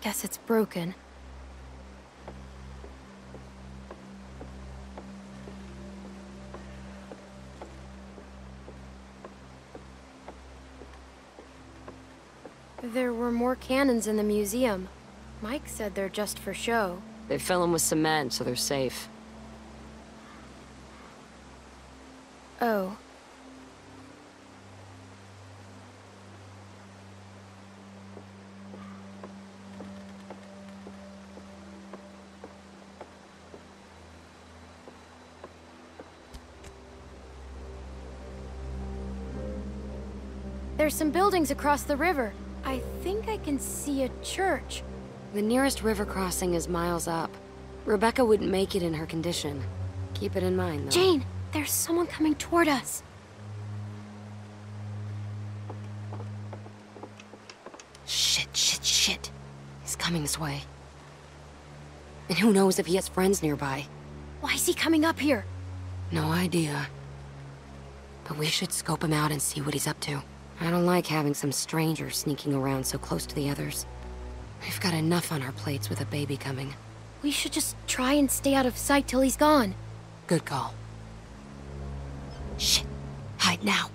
Guess it's broken. There were more cannons in the museum. Mike said they're just for show. They fill them with cement, so they're safe. Oh. There's some buildings across the river. I think I can see a church. The nearest river crossing is miles up. Rebecca wouldn't make it in her condition. Keep it in mind, though. Jane, there's someone coming toward us. Shit. He's coming this way. And who knows if he has friends nearby. Why is he coming up here? No idea. But we should scope him out and see what he's up to. I don't like having some stranger sneaking around so close to the others. We've got enough on our plates with a baby coming. We should just try and stay out of sight till he's gone. Good call. Shit. Hide now.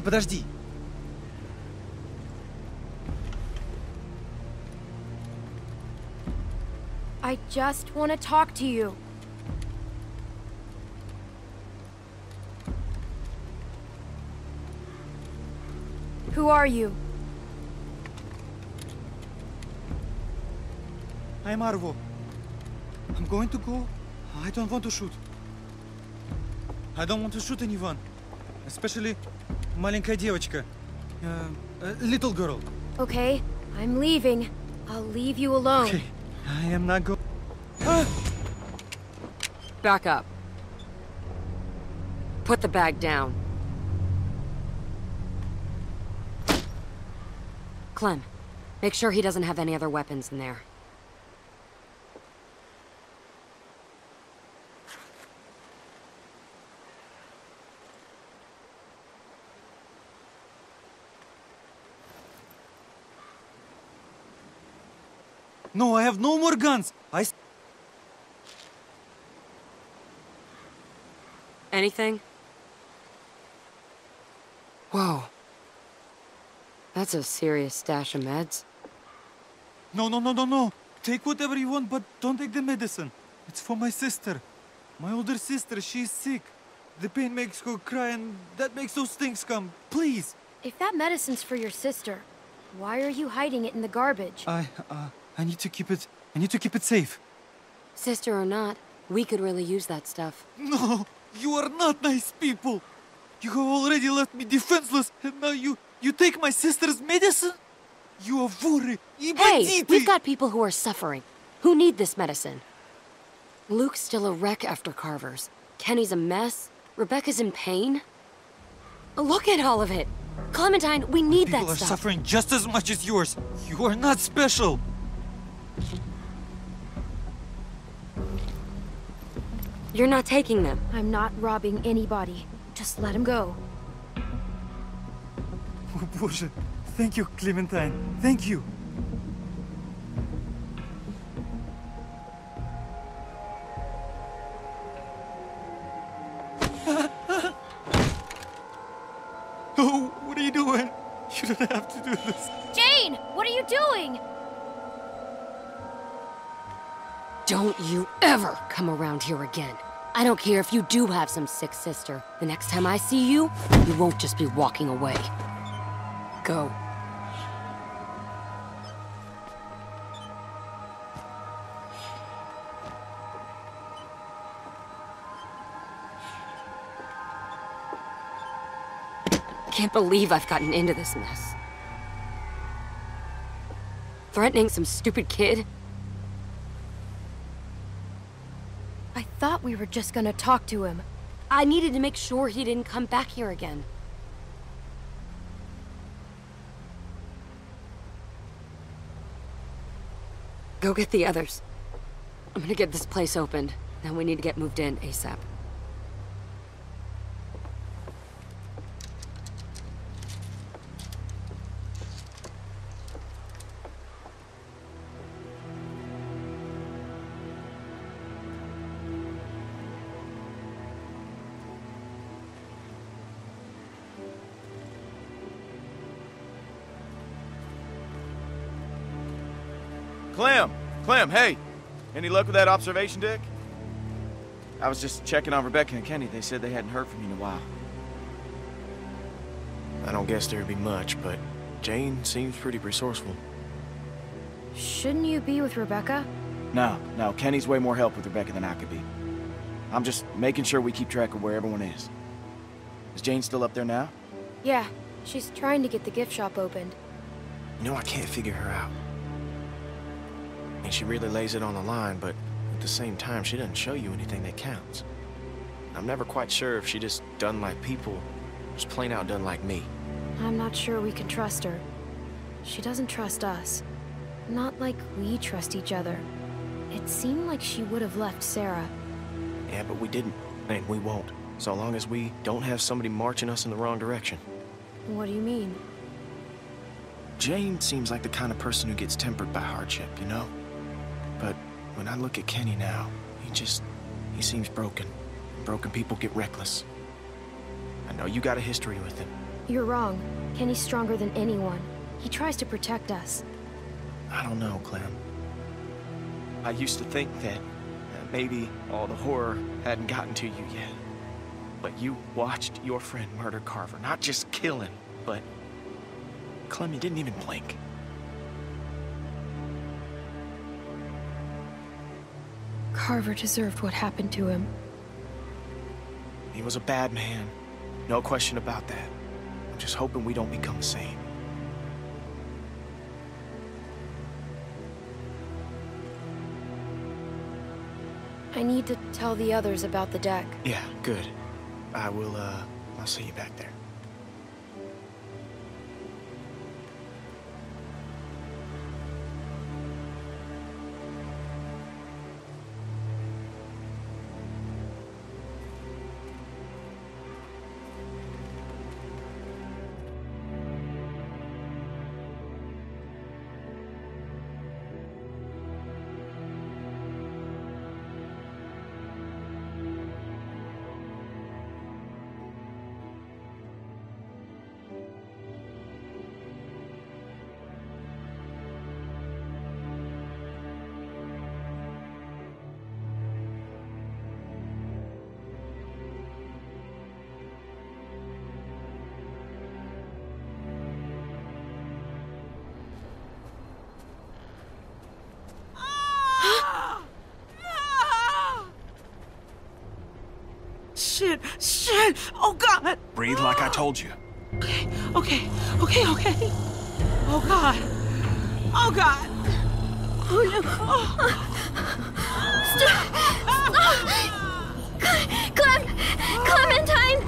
Подожди! I just want to talk to you. Who are you? I'm Arvo. I'm going to go. I don't want to shoot. I don't want to shoot anyone. Especially... Маленькая девочка. Little girl. Okay, I'm leaving. I'll leave you alone. Okay, I am not going. Back up. Put the bag down. Clem, make sure he doesn't have any other weapons in there. No, I have no more guns. Anything? Whoa. That's a serious stash of meds. No. Take whatever you want, but don't take the medicine. It's for my sister. My older sister, she's sick. The pain makes her cry and that makes those things come. Please! If that medicine's for your sister, why are you hiding it in the garbage? I need to keep it... I need to keep it safe. Sister or not, we could really use that stuff. No! You are not nice people! You have already left me defenseless and now you take my sister's medicine? You are very... Hey! We've got people who are suffering, who need this medicine. Luke's still a wreck after Carver's. Kenny's a mess. Rebecca's in pain. Look at all of it! Clementine, we need that stuff! People are suffering just as much as yours! You are not special! You're not taking them. I'm not robbing anybody. Just let him go. Oh, Боже. Thank you, Clementine. Thank you! You don't have to do this. Jane, what are you doing? Don't you ever come around here again. I don't care if you do have some sick sister. The next time I see you, you won't just be walking away. Go. I can't believe I've gotten into this mess. Threatening some stupid kid? I thought we were just gonna talk to him. I needed to make sure he didn't come back here again. Go get the others. I'm gonna get this place opened. Now we need to get moved in ASAP. Clem, hey! Any luck with that observation deck? I was just checking on Rebecca and Kenny. They said they hadn't heard from you in a while. I don't guess there'd be much, but Jane seems pretty resourceful. Shouldn't you be with Rebecca? No. Kenny's way more help with Rebecca than I could be. I'm just making sure we keep track of where everyone is. Is Jane still up there now? Yeah. She's trying to get the gift shop opened. You know, I can't figure her out. And she really lays it on the line, but at the same time, she doesn't show you anything that counts. I'm never quite sure if she just done like people, or just plain out done like me. I'm not sure we can trust her. She doesn't trust us. Not like we trust each other. It seemed like she would have left Sarah. Yeah, but we didn't, and we won't, so long as we don't have somebody marching us in the wrong direction. What do you mean? Jane seems like the kind of person who gets tempered by hardship, you know? But when I look at Kenny now, he seems broken. Broken people get reckless. I know you got a history with him. You're wrong. Kenny's stronger than anyone. He tries to protect us. I don't know, Clem. I used to think that maybe all the horror hadn't gotten to you yet. But you watched your friend murder Carver. Not just kill him, but... Clem, you didn't even blink. Carver deserved what happened to him. He was a bad man. No question about that. I'm just hoping we don't become the same. I need to tell the others about the deck. Yeah, good. I will, I'll see you back there. Shit, oh God. Breathe like I told you. Okay. Oh God. Oh no. Oh. Stop. Clementine.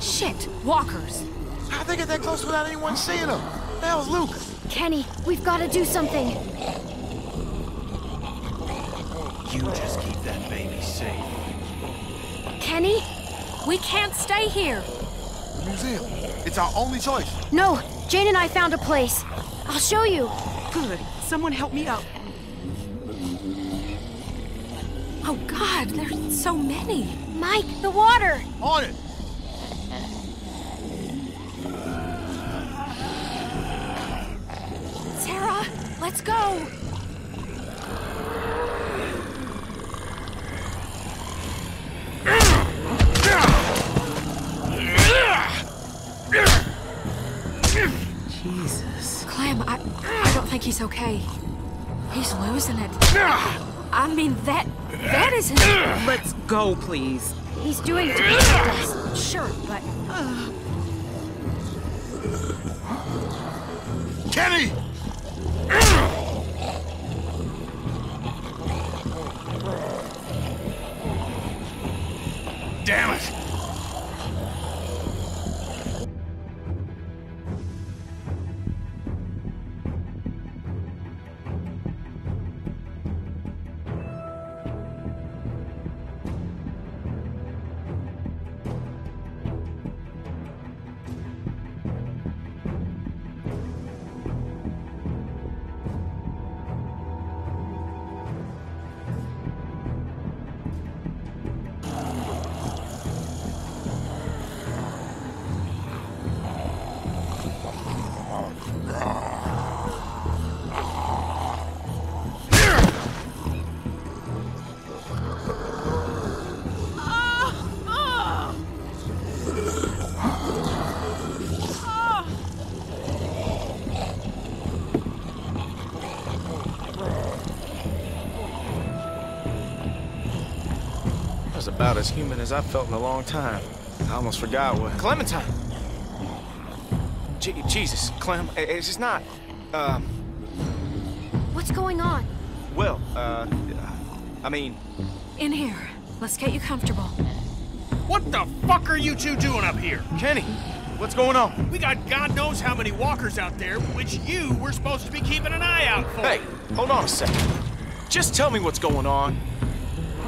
Shit, walkers. How'd they get that close without anyone seeing them? That was Luke. Kenny, we've got to do something. You just keep that baby safe. Kenny, we can't stay here. The museum. It's our only choice. No, Jane and I found a place. I'll show you. Good. Someone help me up. Oh, God, there's so many. Mike, the water. On it. Sarah, let's go. Jesus. Clem, I don't think he's okay. He's losing it. I mean, that isn't... Let's go, please. He's doing it to us. Sure, but... Kenny! Damn it! About as human as I've felt in a long time. I almost forgot what... Clementine! Jesus, Clem, it's just not... What's going on? Well, I mean... In here. Let's get you comfortable. What the fuck are you two doing up here? Kenny, what's going on? We got God knows how many walkers out there, which you were supposed to be keeping an eye out for. Hey, hold on a second. Just tell me what's going on.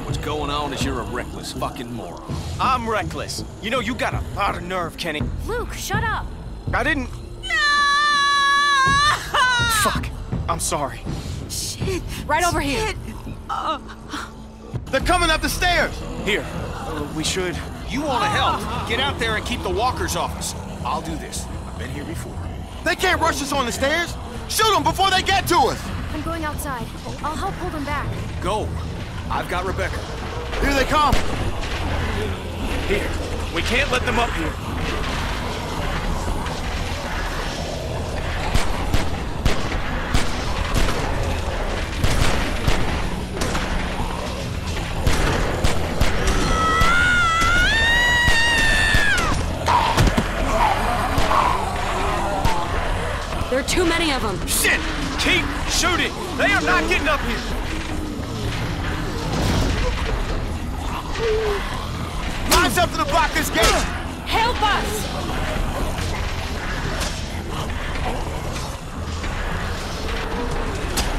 What's going on is you're a reckless fucking moron. I'm reckless. You know, you got a lot of nerve, Kenny. Luke, shut up. I didn't... No! Fuck. I'm sorry. Shit. Right over here. They're coming up the stairs. Here. We should... You want to help. Get out there and keep the walkers off us. I'll do this. I've been here before. They can't rush us on the stairs. Shoot them before they get to us. I'm going outside. I'll help hold them back. Go. I've got Rebecca. Here they come! Here. We can't let them up here. There are too many of them. Shit! Keep shooting! They are not getting up here! Find something to block this gate! Help us!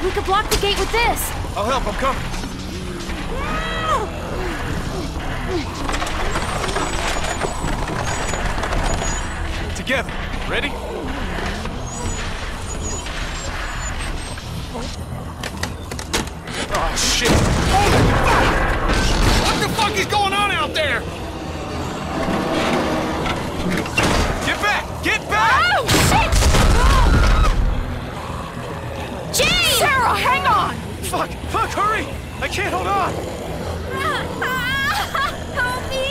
We could block the gate with this! I'll help, I'm coming. Together, ready? Oh shit! Holy fuck! What the fuck is going on out there? Get back! Get back! Oh, shit! Oh. Jane! Sarah, hang on! Fuck, hurry! I can't hold on! Help me!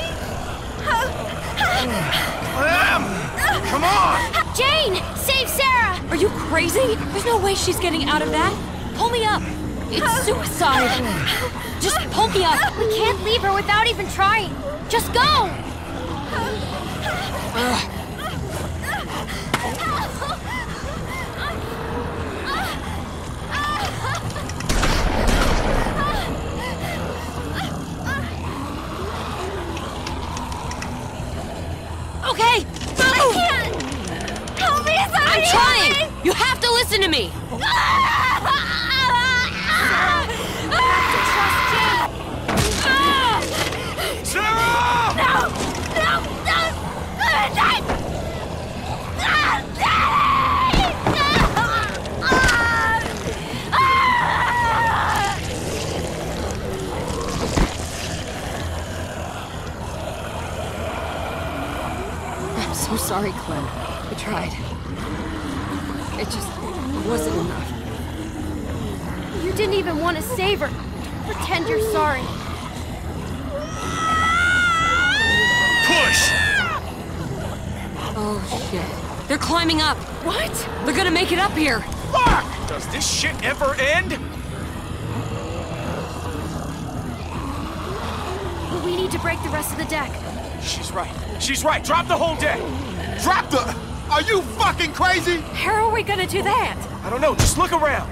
Clem! Come on! Jane! Save Sarah! Are you crazy? There's no way she's getting out of that. Pull me up! It's suicide! Just pull Sophia! We can't leave her without even trying! Just go! Okay! Go! I can't! Help me! Somebody I'm trying! Help me. You have to listen to me! I'm so sorry, Clem. I tried. It just wasn't enough. You didn't even want to save her. Pretend you're sorry. Push! Oh, shit. They're climbing up. What? They're gonna make it up here. Fuck! Does this shit ever end? But we need to break the rest of the deck. She's right. She's right. Drop the whole deck. Drop the... Are you fucking crazy? How are we gonna do that? I don't know. Just look around.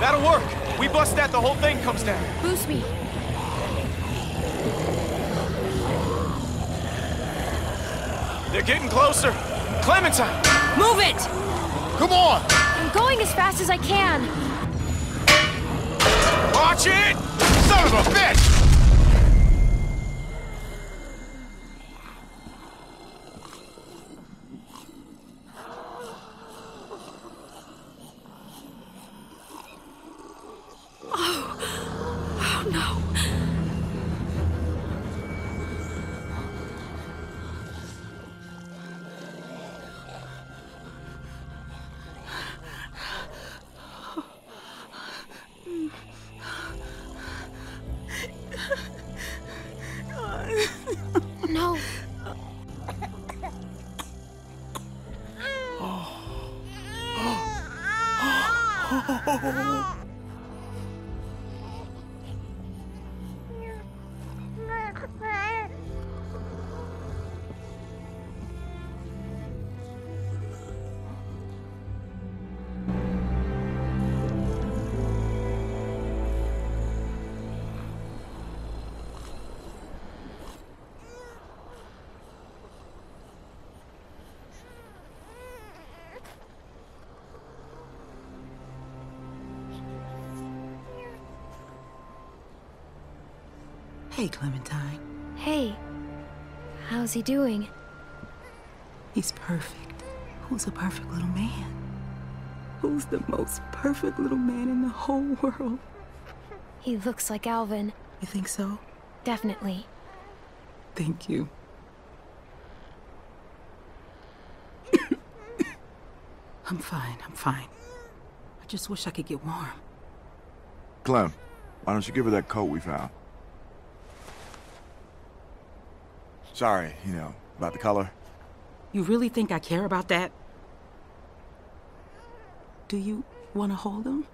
That'll work. We bust that, the whole thing comes down. Boost me. They're getting closer. Clementine! Move it! Come on! I'm going as fast as I can. Watch it! Son of a bitch! Hey, Clementine. Hey. How's he doing? He's perfect. Who's a perfect little man? Who's the most perfect little man in the whole world? He looks like Alvin. You think so? Definitely. Thank you. I'm fine, I'm fine. I just wish I could get warm. Clem, why don't you give her that coat we found? Sorry, you know, about the color. You really think I care about that? Do you want to hold him?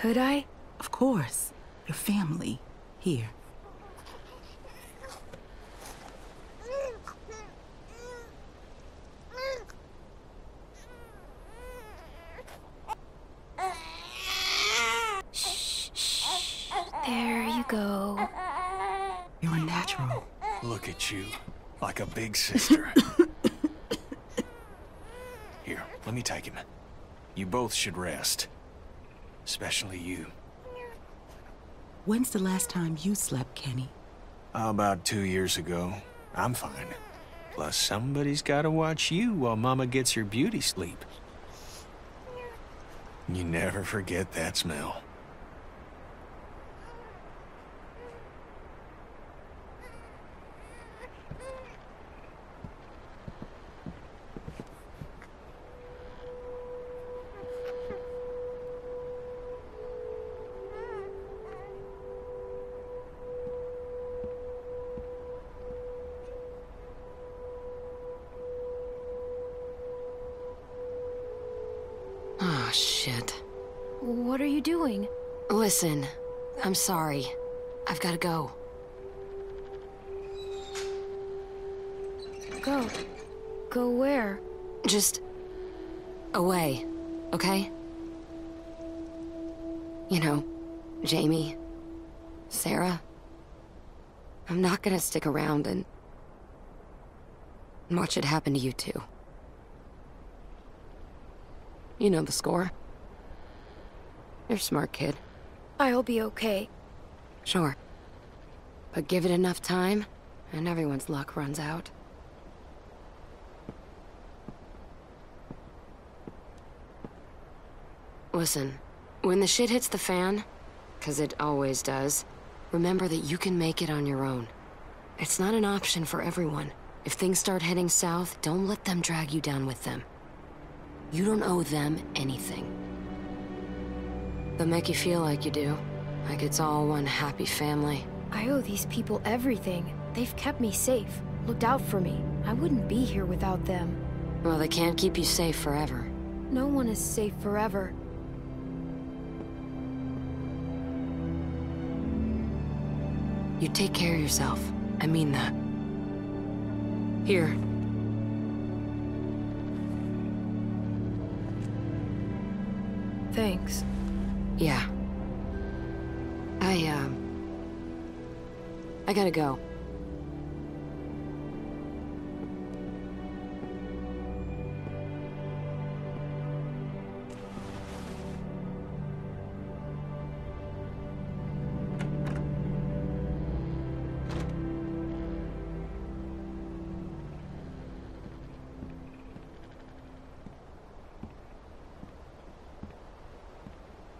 Could I? Of course. Your family. Here. Shh, shh. There you go. You're natural. Look at you, like a big sister. Here, let me take him. You both should rest. Especially you. When's the last time you slept, Kenny? About 2 years ago. I'm fine. Plus, somebody's gotta watch you while Mama gets her beauty sleep. You never forget that smell. shit. What are you doing? Listen, I'm sorry. I've gotta go. Go? Go where? Just... away, okay? You know, Jamie, Sarah... I'm not gonna stick around and... watch it happen to you two. You know the score. You're a smart kid. I'll be okay. Sure. But give it enough time, and everyone's luck runs out. Listen, when the shit hits the fan, 'cause it always does, remember that you can make it on your own. It's not an option for everyone. If things start heading south, don't let them drag you down with them. You don't owe them anything. They'll make you feel like you do. Like it's all one happy family. I owe these people everything. They've kept me safe, looked out for me. I wouldn't be here without them. Well, they can't keep you safe forever. No one is safe forever. You take care of yourself. I mean that. Here. Thanks. Yeah. I gotta go.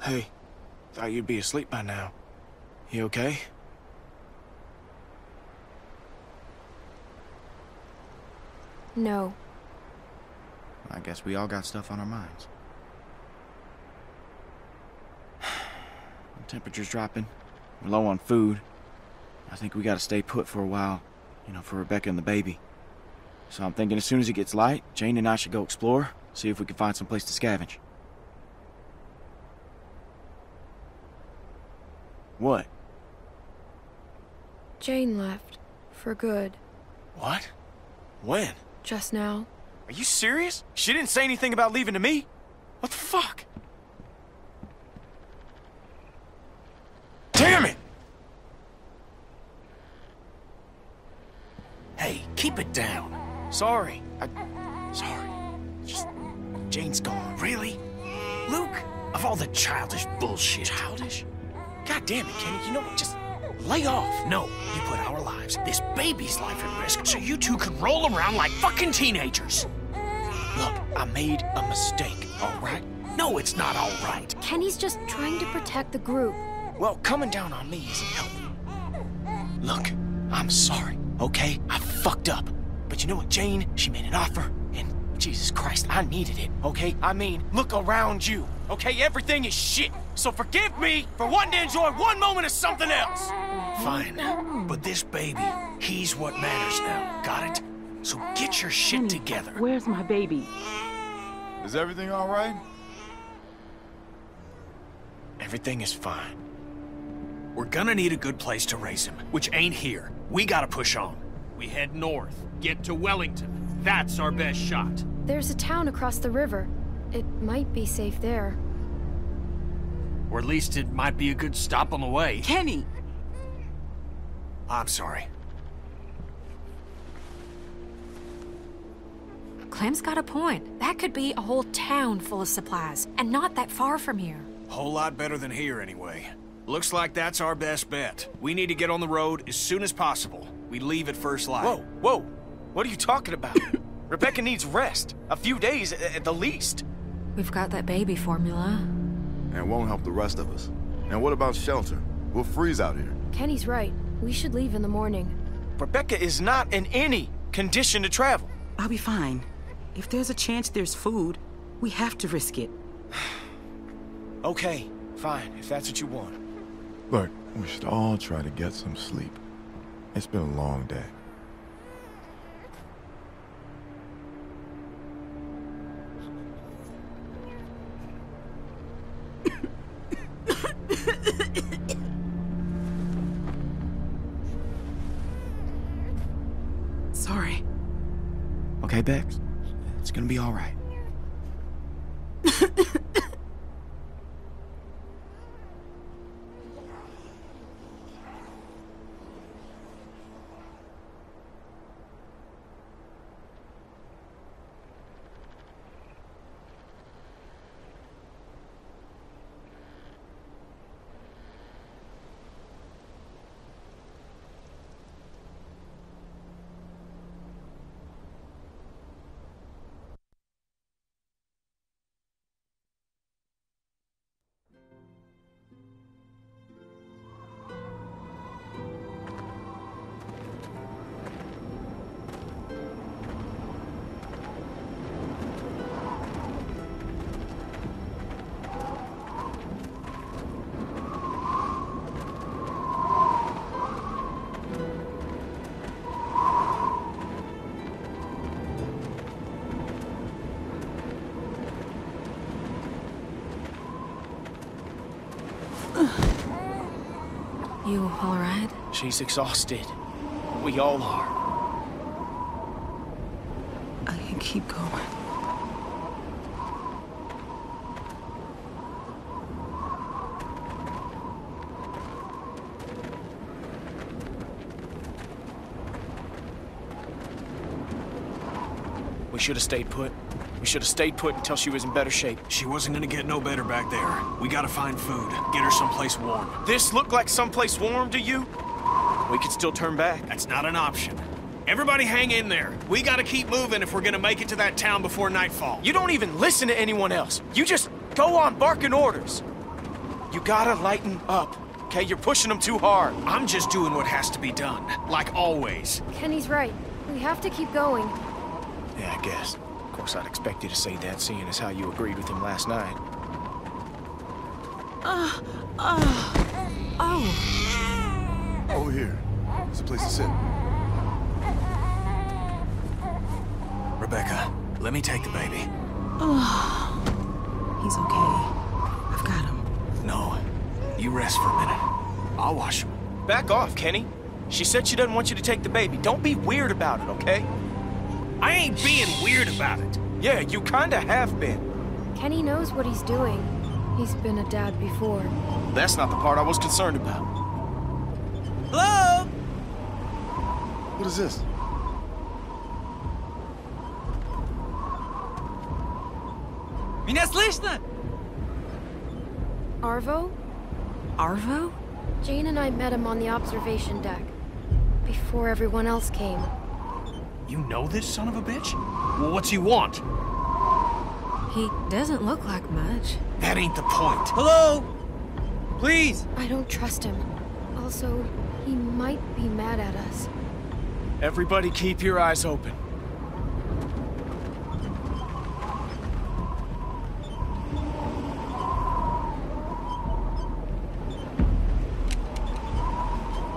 Hey, thought you'd be asleep by now. You okay? No. I guess we all got stuff on our minds. The temperature's dropping. We're low on food. I think we gotta stay put for a while. You know, for Rebecca and the baby. So I'm thinking as soon as it gets light, Jane and I should go explore, see if we can find some place to scavenge. What? Jane left. For good. What? When? Just now. Are you serious? She didn't say anything about leaving to me? What the fuck? Damn it! Hey, keep it down. Sorry. Sorry. Just... Jane's gone. Really? Luke? Of all the childish bullshit. Childish? God damn it, Kenny, you know what? Just lay off. No, you put our lives, this baby's life at risk, so you two can roll around like fucking teenagers. Look, I made a mistake, all right? No, it's not all right. Kenny's just trying to protect the group. Well, coming down on me isn't helping. Look, I'm sorry, okay? I fucked up. But you know what, Jane? She made an offer, and Jesus Christ, I needed it, okay? I mean, look around you. Okay, everything is shit, so forgive me for wanting to enjoy one moment of something else. Fine, but this baby, he's what matters now, got it? So get your shit Kenny, together. Where's my baby? Is everything all right? Everything is fine. We're gonna need a good place to raise him, which ain't here. We gotta push on. We head north, get to Wellington. That's our best shot. There's a town across the river. It might be safe there. Or at least it might be a good stop on the way. Kenny! I'm sorry. Clem's got a point. That could be a whole town full of supplies, and not that far from here. Whole lot better than here, anyway. Looks like that's our best bet. We need to get on the road as soon as possible. We leave at first light. Whoa, whoa! What are you talking about? Rebecca needs rest. A few days, at the least. We've got that baby formula. And it won't help the rest of us. And what about shelter? We'll freeze out here. Kenny's right. We should leave in the morning. Rebecca is not in any condition to travel. I'll be fine. If there's a chance there's food, we have to risk it. Okay, fine, if that's what you want. Look, we should all try to get some sleep. It's been a long day. sorry. Okay, Bex. It's gonna be all right. You all right? She's exhausted. We all are. I can keep going. We should have stayed put. We should have stayed put until she was in better shape. She wasn't gonna get no better back there. We gotta find food. Get her someplace warm. This looked like someplace warm to you? We could still turn back. That's not an option. Everybody hang in there. We gotta keep moving if we're gonna make it to that town before nightfall. You don't even listen to anyone else. You just go on barking orders. You gotta lighten up, okay? You're pushing them too hard. I'm just doing what has to be done, like always. Kenny's right. We have to keep going. Yeah, I guess. Of course, I'd expect you to say that, seeing as how you agreed with him last night. Oh. Over here. There's a place to sit. Rebecca, let me take the baby. Oh. He's okay. I've got him. No. You rest for a minute. I'll wash him. Back off, Kenny. She said she doesn't want you to take the baby. Don't be weird about it, okay? I ain't being weird about it. Yeah, you kinda have been. Kenny knows what he's doing. He's been a dad before. That's not the part I was concerned about. Hello? What is this? Меня слышно? Arvo? Arvo? Jane and I met him on the observation deck before everyone else came. You know this son of a bitch? Well, what's he want? He doesn't look like much. That ain't the point. Hello? Please! I don't trust him. Also, he might be mad at us. Everybody keep your eyes open.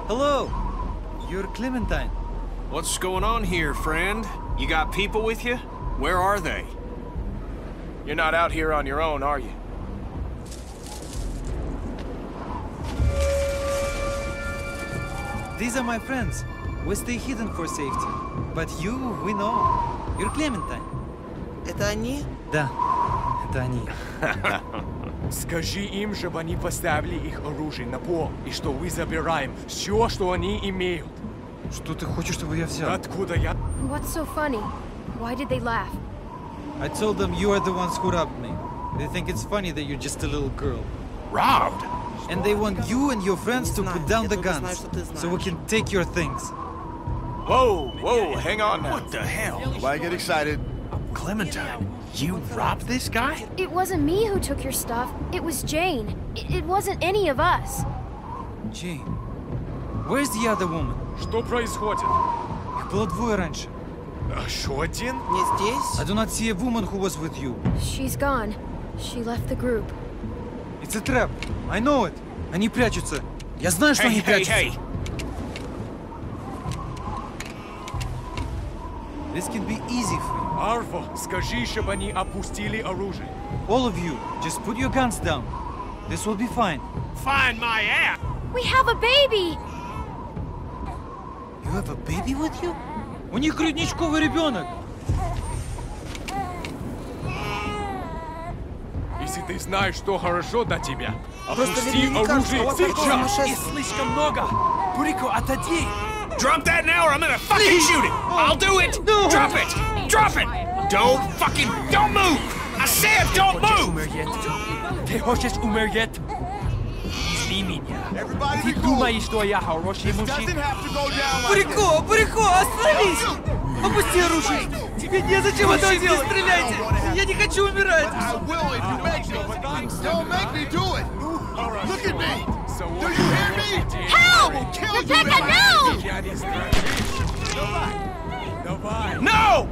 Hello. You're Clementine. What's going on here, friend? You got people with you? Where are they? You're not out here on your own, are you? These are my friends. We stay hidden for safety. But you, we know. You're Clementine. Это они? Да, это они. Скажи им, чтобы они поставили их оружие на пол, и что мы забираем все, что они имеют. Что ты хочешь, чтобы я взял? Откуда я? What's so funny? Why did they laugh? I told them you are the ones who robbed me. They think it's funny that you're just a little girl. Robbed? And they want you and your friends to put down the guns, so we can take your things. Whoa, whoa, hang on now. What the hell? Why get excited? Clementine, you robbed this guy? It wasn't me who took your stuff. It was Jane. It wasn't any of us. Jane? Where's the other woman? Что происходит? Их было двое раньше. Еще один? Не здесь? I do not see a woman who was with you. She's gone. She left the group. It's a trap. I know it. Они прячутся. Я знаю, что они прячутся. Hey. This can be easy for you. Арво, скажи, чтобы они опустили оружие. All of you, just put your guns down. This will be fine. Fine my ass. We have a baby. You have a baby with you? У них грудничковый ребенок. Если ты знаешь, что хорошо для тебя, опусти оружие сейчас. Их слишком много. Бурико, отойди. Drop that now or I'm gonna fucking shoot it. I'll do it. No. Drop it. Drop it. Don't fucking, don't move. I said don't move. Ты хочешь умереть? Извини меня. Ты думаешь, что я хороший мужчина? Бурико, Бурико, остановись! Опусти оружие! Тебе незачем это делать! Не стреляйте! Я не хочу умирать! Help! Rebecca, no! No!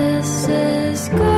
This is good.